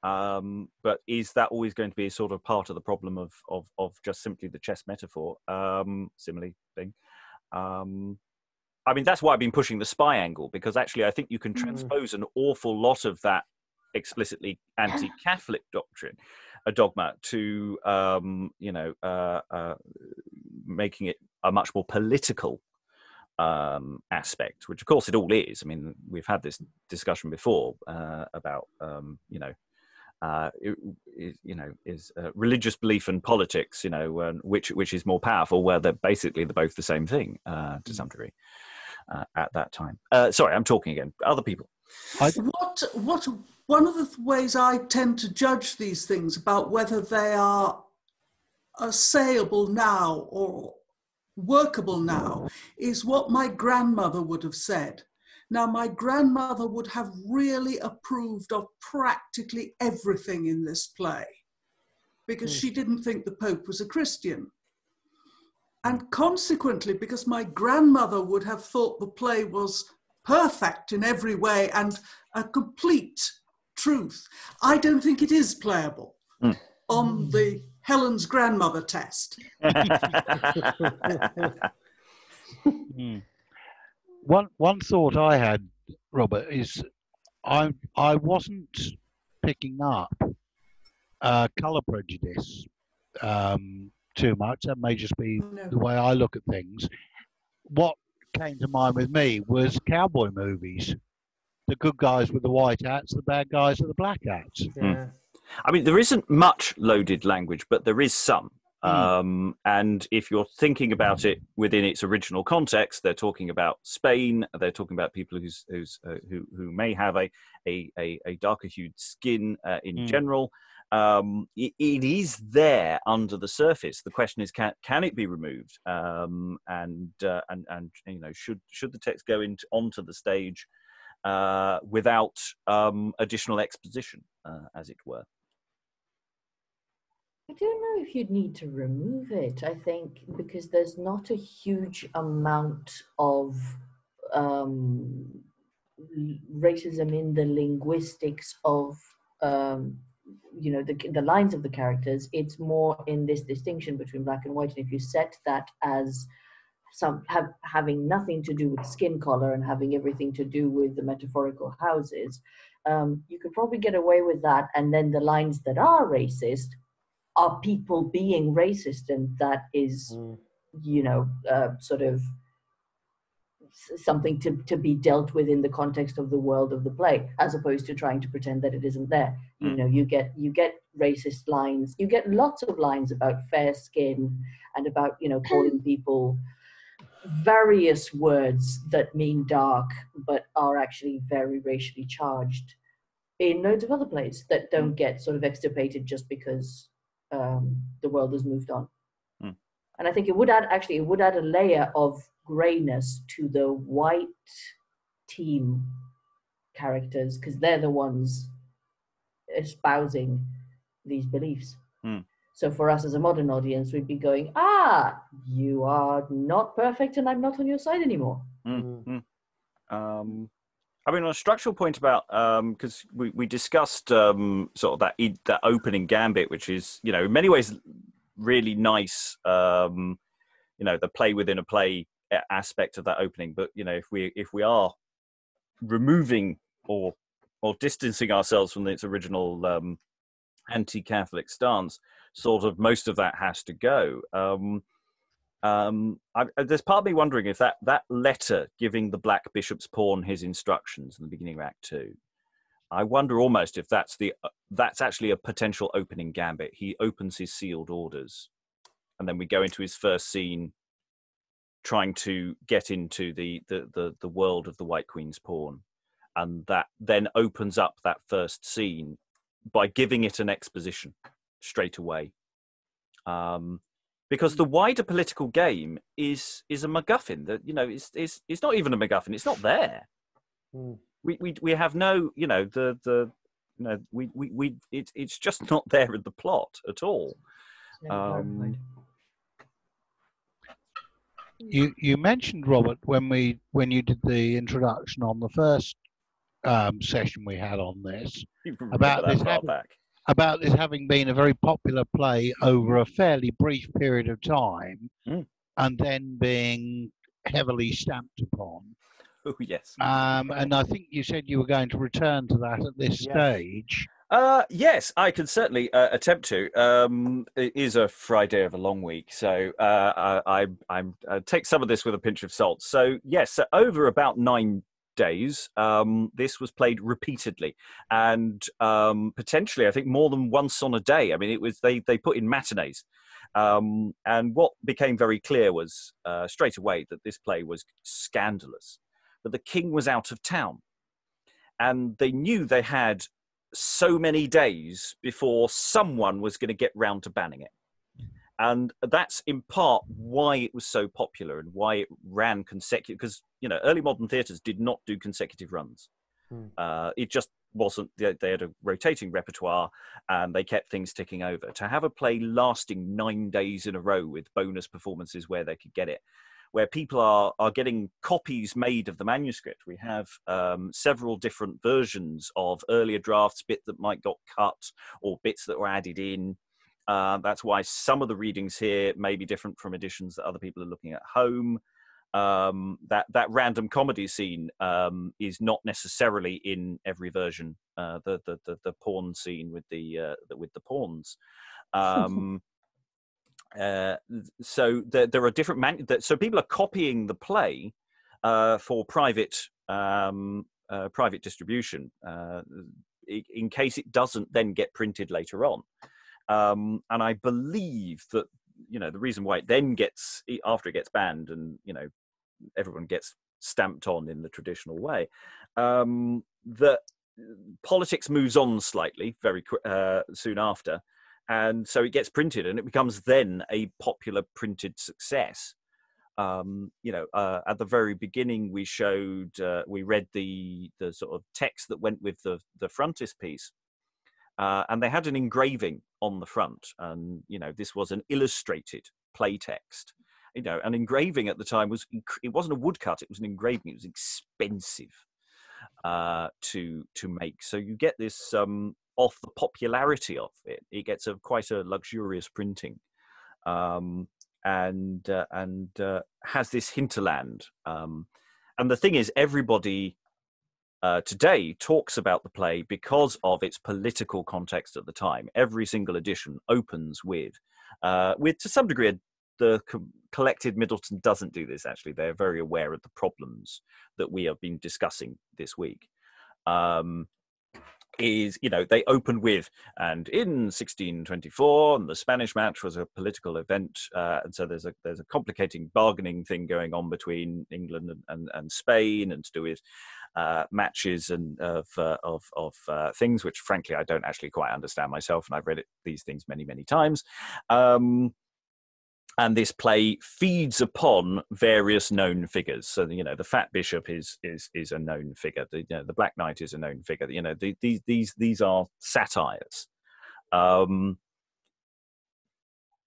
um, but is that always going to be sort of part of the problem of of of just simply the chess metaphor um, simile thing? Um, I mean, that's why I've been pushing the spy angle, because actually I think you can transpose mm. an awful lot of that explicitly anti-Catholic doctrine, a dogma, to um, you know uh, uh, making it a much more political um, aspect, which of course it all is. I mean, we've had this discussion before uh, about um, you know uh, it, it, you know is uh, religious belief and politics, you know, um, which which is more powerful, where they're basically they're both the same thing uh, to some degree uh, at that time. Uh, sorry, I'm talking again. Other people. I... What what. One of the ways I tend to judge these things about whether they are assayable now or workable now is what my grandmother would have said. Now, my grandmother would have really approved of practically everything in this play, because mm. she didn't think the Pope was a Christian. And consequently, because my grandmother would have thought the play was perfect in every way and a complete truth, I don't think it is playable mm. on the Helen's grandmother test. mm. one one thought I had, Robert, is I I wasn't picking up uh, colour prejudice um, too much. That may just be no. the way I look at things. What came to mind with me was cowboy movies. The good guys with the white hats, the bad guys with the black hats. Yeah. Mm. I mean, there isn't much loaded language, but there is some. Mm. Um, and if you're thinking about it within its original context, they're talking about Spain. They're talking about people who's, who's, uh, who who may have a a, a, a darker-hued skin uh, in mm. general. Um, it, it is there under the surface. The question is, can can it be removed? Um, and uh, and and you know, should should the text go into onto the stage uh, without um, additional exposition, uh, as it were? I don't know if you'd need to remove it, I think, because there's not a huge amount of um, racism in the linguistics of, um, you know, the, the lines of the characters. It's more in this distinction between black and white. And if you set that as some have, having nothing to do with skin color and having everything to do with the metaphorical houses, um, you could probably get away with that. And then the lines that are racist are people being racist, and that is, mm. you know, uh, sort of something to, to be dealt with in the context of the world of the play, as opposed to trying to pretend that it isn't there. Mm. You know, you get you get racist lines, you get lots of lines about fair skin and about, you know, calling people various words that mean dark, but are actually very racially charged in loads of other plays that don't mm. get sort of extirpated just because Um, the world has moved on. Mm. And I think it would add, actually, it would add a layer of greyness to the white team characters, because they're the ones espousing these beliefs. Mm. So for us as a modern audience, we'd be going, ah, you are not perfect and I'm not on your side anymore. Mm. Mm. Um... I mean, on a structural point about, because um, we, we discussed um, sort of that, that opening gambit, which is, you know, in many ways really nice, um, you know, the play within a play aspect of that opening. But, you know, if we if we are removing or or distancing ourselves from its original um, anti-Catholic stance, sort of most of that has to go. Um, Um, I, there's part of me wondering if that, that letter giving the black bishop's pawn his instructions in the beginning of Act Two, I wonder almost if that's the uh, that's actually a potential opening gambit. He opens his sealed orders, and then we go into his first scene, trying to get into the the the, the world of the White Queen's pawn, and that then opens up that first scene by giving it an exposition straight away. Um, Because the wider political game is is a MacGuffin that, you know, is is it's not even a MacGuffin. It's not there. Mm. We we we have no, you know, the the you know we we we it's it's just not there in the plot at all. Um, you you mentioned, Robert, when we when you did the introduction on the first um, session we had on this, about this far back. about this having been a very popular play over a fairly brief period of time, mm. and then being heavily stamped upon. Oh, yes. Um, and I think you said you were going to return to that at this yes. stage. Uh, yes, I can certainly uh, attempt to. Um, it is a Friday of a long week, so uh, I, I, I take some of this with a pinch of salt. So, yes, so over about nine days, um, this was played repeatedly, and um, potentially, I think, more than once on a day. I mean, it was they they put in matinees, um, and what became very clear was uh, straight away that this play was scandalous. But the king was out of town, and they knew they had so many days before someone was going to get round to banning it. And that's in part why it was so popular and why it ran consecutive, because, you know, early modern theatres did not do consecutive runs. Mm. Uh, it just wasn't, they, they had a rotating repertoire and they kept things ticking over. To have a play lasting nine days in a row with bonus performances where they could get it, where people are, are getting copies made of the manuscript. We have um, several different versions of earlier drafts, bits that might got cut or bits that were added in. Uh, that's why some of the readings here may be different from editions that other people are looking at home. um, that that random comedy scene um, is not necessarily in every version. Uh, the, the the the pawn scene with the, uh, the with the pawns. Um, uh, so there, there are different man. So people are copying the play uh, for private um, uh, private distribution. Uh, in case it doesn't then get printed later on. Um, and I believe that, you know, the reason why it then gets, after it gets banned and, you know, everyone gets stamped on in the traditional way, um, that politics moves on slightly very uh, soon after. And so it gets printed and it becomes then a popular printed success. Um, you know, uh, at the very beginning, we showed, uh, we read the the sort of text that went with the the frontispiece, uh, and they had an engraving on the front, and you know, this was an illustrated play text. You know, an engraving at the time was it wasn't a woodcut; it was an engraving. It was expensive uh, to to make, so you get this um, off the popularity of it. It gets a quite a luxurious printing. Um, and uh, and uh, has this hinterland. Um, and the thing is, everybody uh, today talks about the play because of its political context at the time. Every single edition opens with, uh, with to some degree, the co collected Middleton doesn't do this, actually. They're very aware of the problems that we have been discussing this week. Um, is, you know, they open with, and in sixteen twenty-four, and the Spanish match was a political event, uh, and so there's a there's a complicating bargaining thing going on between England and, and, and Spain, and to do with uh, matches and of uh, of, of uh, things which, frankly, I don't actually quite understand myself, and I've read it, these things many, many times. Um, and this play feeds upon various known figures. So, you know, the fat bishop is is is a known figure. The, you know, the black knight is a known figure. You know, the, these these these are satires, um,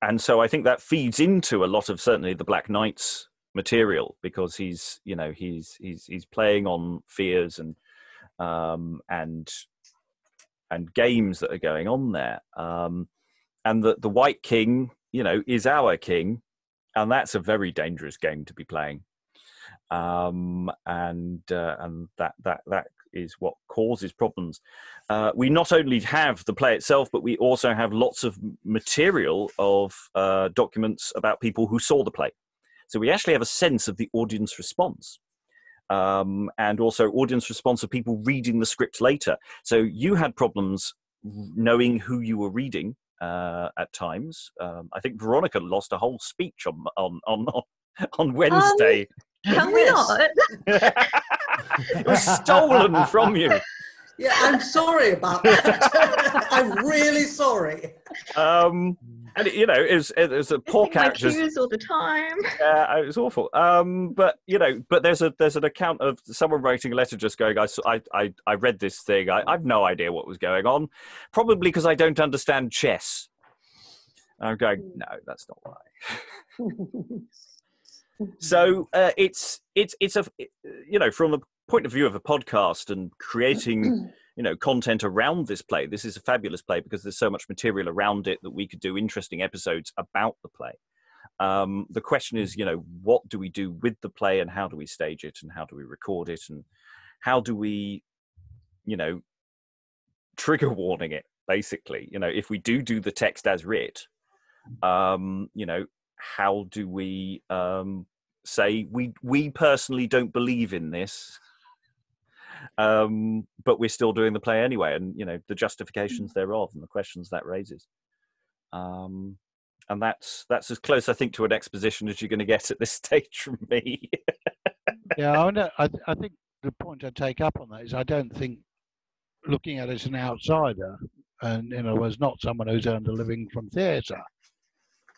and so I think that feeds into a lot of certainly the black knight's material, because he's you know he's he's he's playing on fears and um, and and games that are going on there, um, and the the White King, you know, is our king, and that's a very dangerous game to be playing. Um, and uh, and that, that, that is what causes problems. Uh, we not only have the play itself, but we also have lots of material of uh, documents about people who saw the play. So we actually have a sense of the audience response, um, and also audience response of people reading the script later. So you had problems knowing who you were reading, Uh, at times. Um, I think Veronica lost a whole speech on on on, on Wednesday. Um, can we not? It was stolen from you. Yeah, I'm sorry about that. I'm really sorry. Um, and it, you know, it was, it was a poor character. My cues all the time. Yeah, uh, it was awful. Um, but you know, but there's a there's an account of someone writing a letter just going, I I I read this thing. I, I've no idea what was going on, probably because I don't understand chess. And I'm going, no, that's not why. So uh, it's it's it's a it, you know from the point of view of a podcast and creating you know content around this play, this is a fabulous play because there's so much material around it that we could do interesting episodes about the play. Um the question is, you know what do we do with the play, and how do we stage it, and how do we record it, and how do we you know trigger warning it, basically. You know if we do do the text as writ, um you know how do we um say we we personally don't believe in this, um but we're still doing the play anyway, and you know the justifications thereof and the questions that raises, um and that's that's as close, I think, to an exposition as you're going to get at this stage from me. Yeah, I, wonder, I, I think the point I take up on that is I don't think, looking at it as an outsider, and you know as not someone who's earned a living from theatre,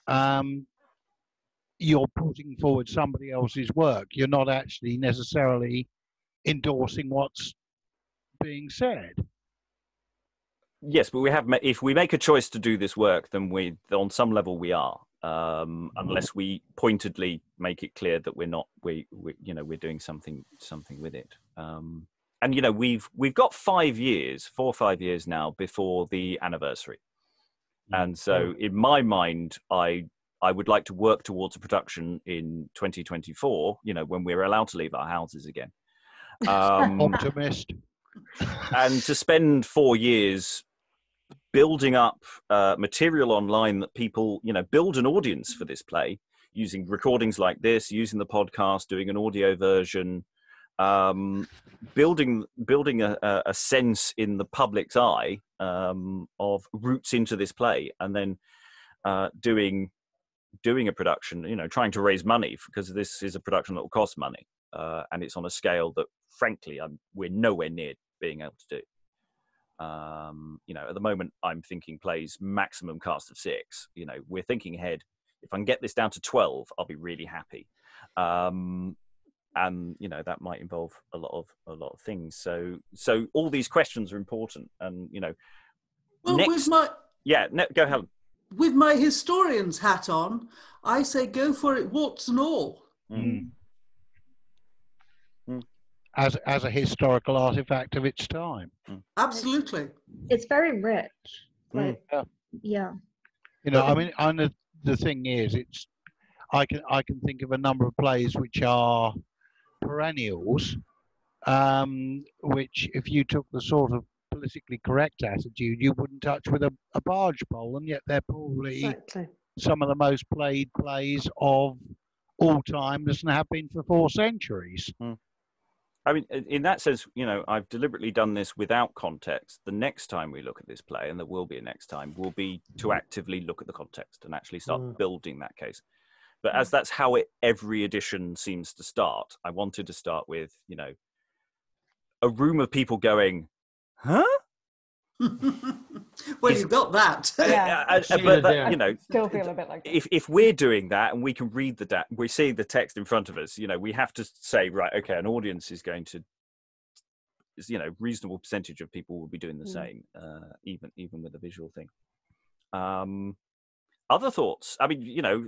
um you're putting forward somebody else's work. You're not actually necessarily endorsing what's being said. Yes, but we have. If we make a choice to do this work, then we, on some level, we are. Um, unless we pointedly make it clear that we're not. We, we you know, we're doing something, something with it. Um, and you know, we've we've got five years, four or five years now before the anniversary, mm-hmm. And so in my mind, I. I would like to work towards a production in twenty twenty-four, you know, when we're allowed to leave our houses again. Um, Optimist. And to spend four years building up uh, material online that people, you know, build an audience for this play using recordings like this, using the podcast, doing an audio version, um, building building a, a sense in the public's eye um, of roots into this play, and then uh, doing doing a production, you know, trying to raise money, because this is a production that will cost money, uh, and it's on a scale that, frankly, I'm, we're nowhere near being able to do. Um, you know, at the moment, I'm thinking plays maximum cast of six. You know, we're thinking ahead. If I can get this down to twelve, I'll be really happy. Um, and you know, that might involve a lot of a lot of things. So, so all these questions are important. And you know, well, next, with my yeah, no, go Helen. With my historian's hat on, I say go for it, warts and all. Mm. Mm. As as a historical artifact of its time. Mm. Absolutely, it's very rich. Like, mm. Yeah, you know, I mean, I'm a, the thing is, it's I can I can think of a number of plays which are perennials, um, which if you took the sort of politically correct attitude, you wouldn't touch with a, a barge pole, and yet they're probably exactly. some of the most played plays of all time, and have been for four centuries. Mm. I mean, in that sense, you know, I've deliberately done this without context. The next time we look at this play, and there will be a next time, will be to actively look at the context and actually start mm. building that case. But as that's how it, every edition seems to start, I wanted to start with, you know, a room of people going, huh? Well, if, you've got that. Yeah. Uh, uh, but that, you know, still feel a bit like that. If, if we're doing that and we can read the da- we see the text in front of us, you know, we have to say, right, okay, an audience is going to, you know, reasonable percentage of people will be doing the mm. same, uh, even even with the visual thing. Um, other thoughts? I mean, you know,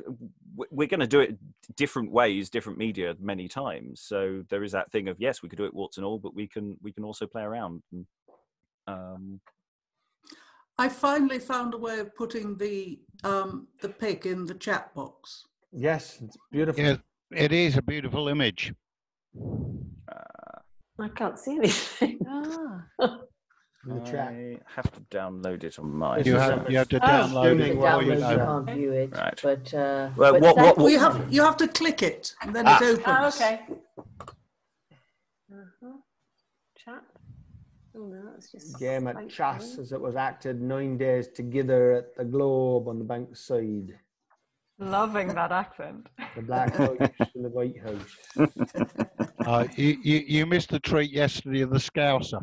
we're going to do it different ways, different media, many times. So there is that thing of, yes, we could do it warts and all, but we can we can also play around. And, um, I finally found a way of putting the um, the pig in the chat box. Yes, it's beautiful. Yeah, it is a beautiful image. Uh, I can't see anything. Ah. In the chat. I have to download it on my. You have, you have to download it. Well, you can't view it, right. But, uh, well, but what, what, what, well, you have you have to click it, and then ah. it opens. Ah, okay. Uh-huh. Chat. Oh, no, it's just Game at Chess, as it was acted nine days together at the Globe on the Bankside. Loving that accent. The Black House and the White House. Uh, you, you, you missed the treat yesterday of the Scouser.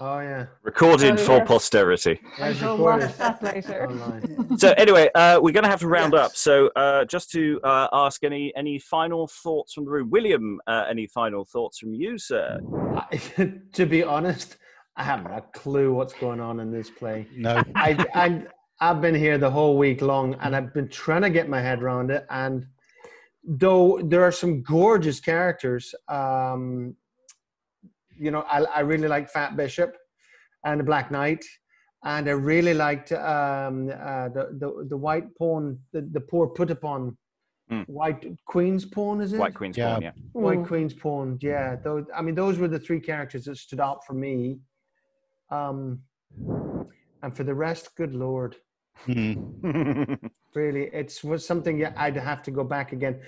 Oh, yeah. Recorded oh, yeah. for posterity. Yeah, that later. So anyway, uh, we're going to have to round yes. up. So uh, just to uh, ask any, any final thoughts from the room. William, uh, any final thoughts from you, sir? To be honest, I haven't a clue what's going on in this play. No. I, I, I've been here the whole week long, and I've been trying to get my head around it. And though there are some gorgeous characters, um, you know, I, I really like Fat Bishop and the Black Knight, and I really liked um, uh, the, the the white pawn, the, the poor put upon mm. white queen's pawn, is it? White queen's yeah. pawn, yeah. White mm. queen's pawn, yeah. Those, I mean, those were the three characters that stood out for me. Um, and for the rest, good Lord. Really, it's was something I'd have to go back again.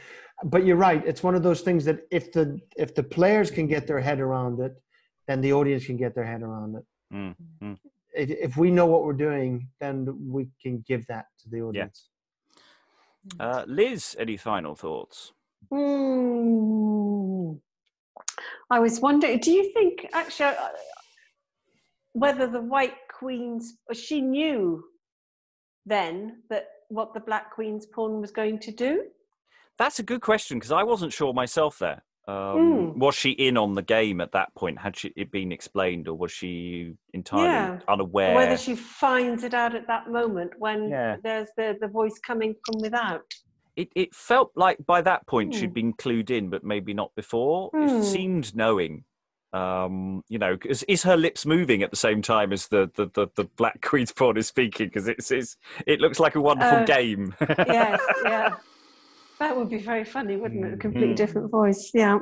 But you're right, it's one of those things that if the if the players can get their head around it, then the audience can get their head around it. Mm-hmm. If, if we know what we're doing, then we can give that to the audience. Yeah. Uh, Liz, any final thoughts? Mm. I was wondering, do you think actually whether the White Queen's, she knew then that what the Black Queen's pawn was going to do? That's a good question, because I wasn't sure myself there. Um, mm. Was she in on the game at that point? Had she, it been explained, or was she entirely yeah. unaware? Or whether she finds it out at that moment when yeah. there's the, the voice coming from without. It, it felt like by that point mm. she'd been clued in, but maybe not before. Mm. It seemed knowing. Um, you know, is, is her lips moving at the same time as the the the, the Black Queen's pawn is speaking? Because it's, it's it looks like a wonderful uh, game. Yes, yeah, that would be very funny, wouldn't it? A completely mm. different voice, yeah.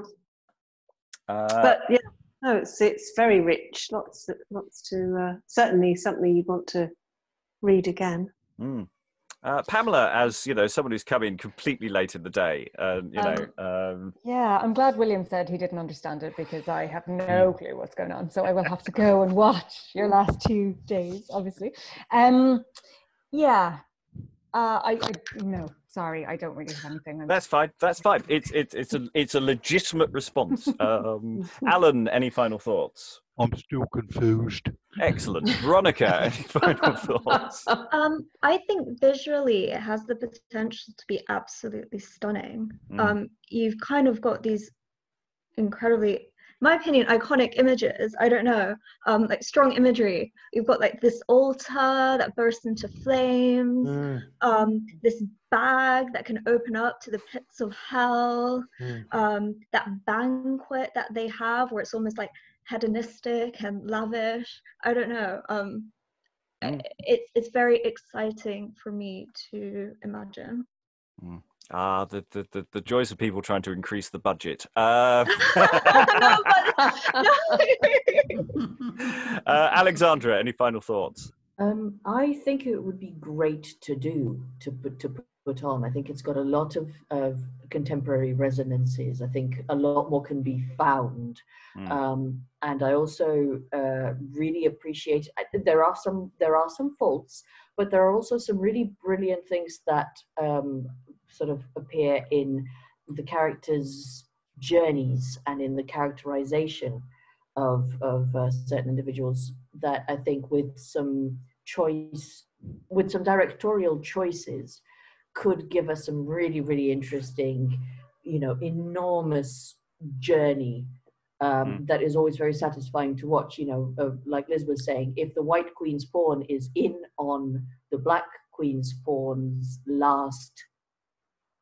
Uh, but yeah, no, it's it's very rich. Lots lots to uh, certainly something you want to read again. Mm. Uh, Pamela, as you know, someone who's come in completely late in the day, uh, you um, know. Um... Yeah, I'm glad William said he didn't understand it, because I have no clue what's going on. So I will have to go and watch your last two days, obviously. Um, yeah, uh, I, I no, sorry, I don't really have anything. I'm... That's fine. That's fine. It's it's it's a it's a legitimate response. Um, Alan, any final thoughts? I'm still confused. Excellent. Veronica, any final thoughts? Um, I think visually it has the potential to be absolutely stunning. Mm. Um, you've kind of got these incredibly, in my opinion, iconic images, I don't know, um, like strong imagery. You've got like this altar that bursts into flames, mm. um, this bag that can open up to the pits of hell, mm. um, that banquet that they have where it's almost like hedonistic and lavish. I don't know. Um, mm. It's it's very exciting for me to imagine. Mm. Ah, the, the the the joys of people trying to increase the budget. Uh... no, but, no. uh, Alexandra, any final thoughts? Um, I think it would be great to do to put to put on. I think it's got a lot of of contemporary resonances. I think a lot more can be found. Mm. Um, and I also uh, really appreciate, I, there are some there are some faults, but there are also some really brilliant things that um, sort of appear in the characters' journeys and in the characterization of, of uh, certain individuals, that I think with some choice, with some directorial choices, could give us some really, really interesting, you know, enormous journey um, mm. that is always very satisfying to watch. You know, uh, like Liz was saying, if the White Queen's pawn is in on the Black Queen's pawn's last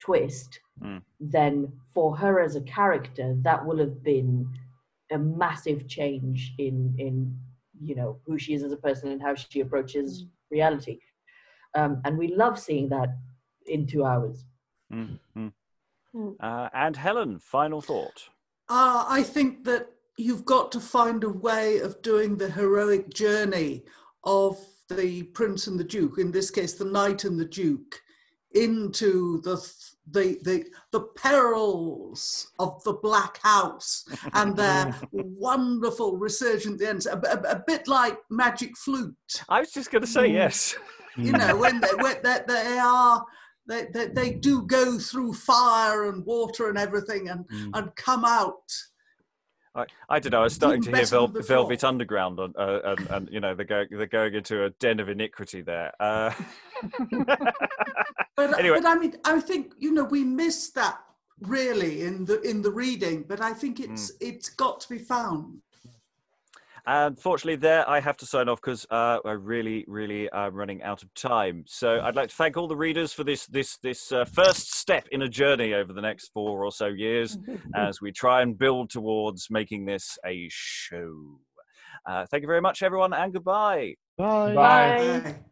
twist, mm. then for her as a character, that will have been a massive change in, in you know, who she is as a person and how she approaches mm. reality. Um, and we love seeing that in two hours. Mm-hmm. uh, and Helen, final thought? Uh, I think that you've got to find a way of doing the heroic journey of the Prince and the Duke, in this case the Knight and the Duke, into the the the, the perils of the Black House and their wonderful resurgent ends, a, a, a bit like Magic Flute. I was just going to say, yes. You know, when they, when they, they are... They, they, they do go through fire and water and everything and, mm. and come out. I, I don't know, I was starting to hear Vel Velvet Underground on, uh, and, and, you know, they're going, they're going into a den of iniquity there. Uh... but, anyway. but I mean, I think, you know, we missed that really in the, in the reading, but I think it's, mm. it's got to be found. Unfortunately, there I have to sign off because uh, I really, really am running out of time. So I'd like to thank all the readers for this this this uh, first step in a journey over the next four or so years as we try and build towards making this a show. Uh, thank you very much, everyone, and goodbye. Bye. Bye. Bye.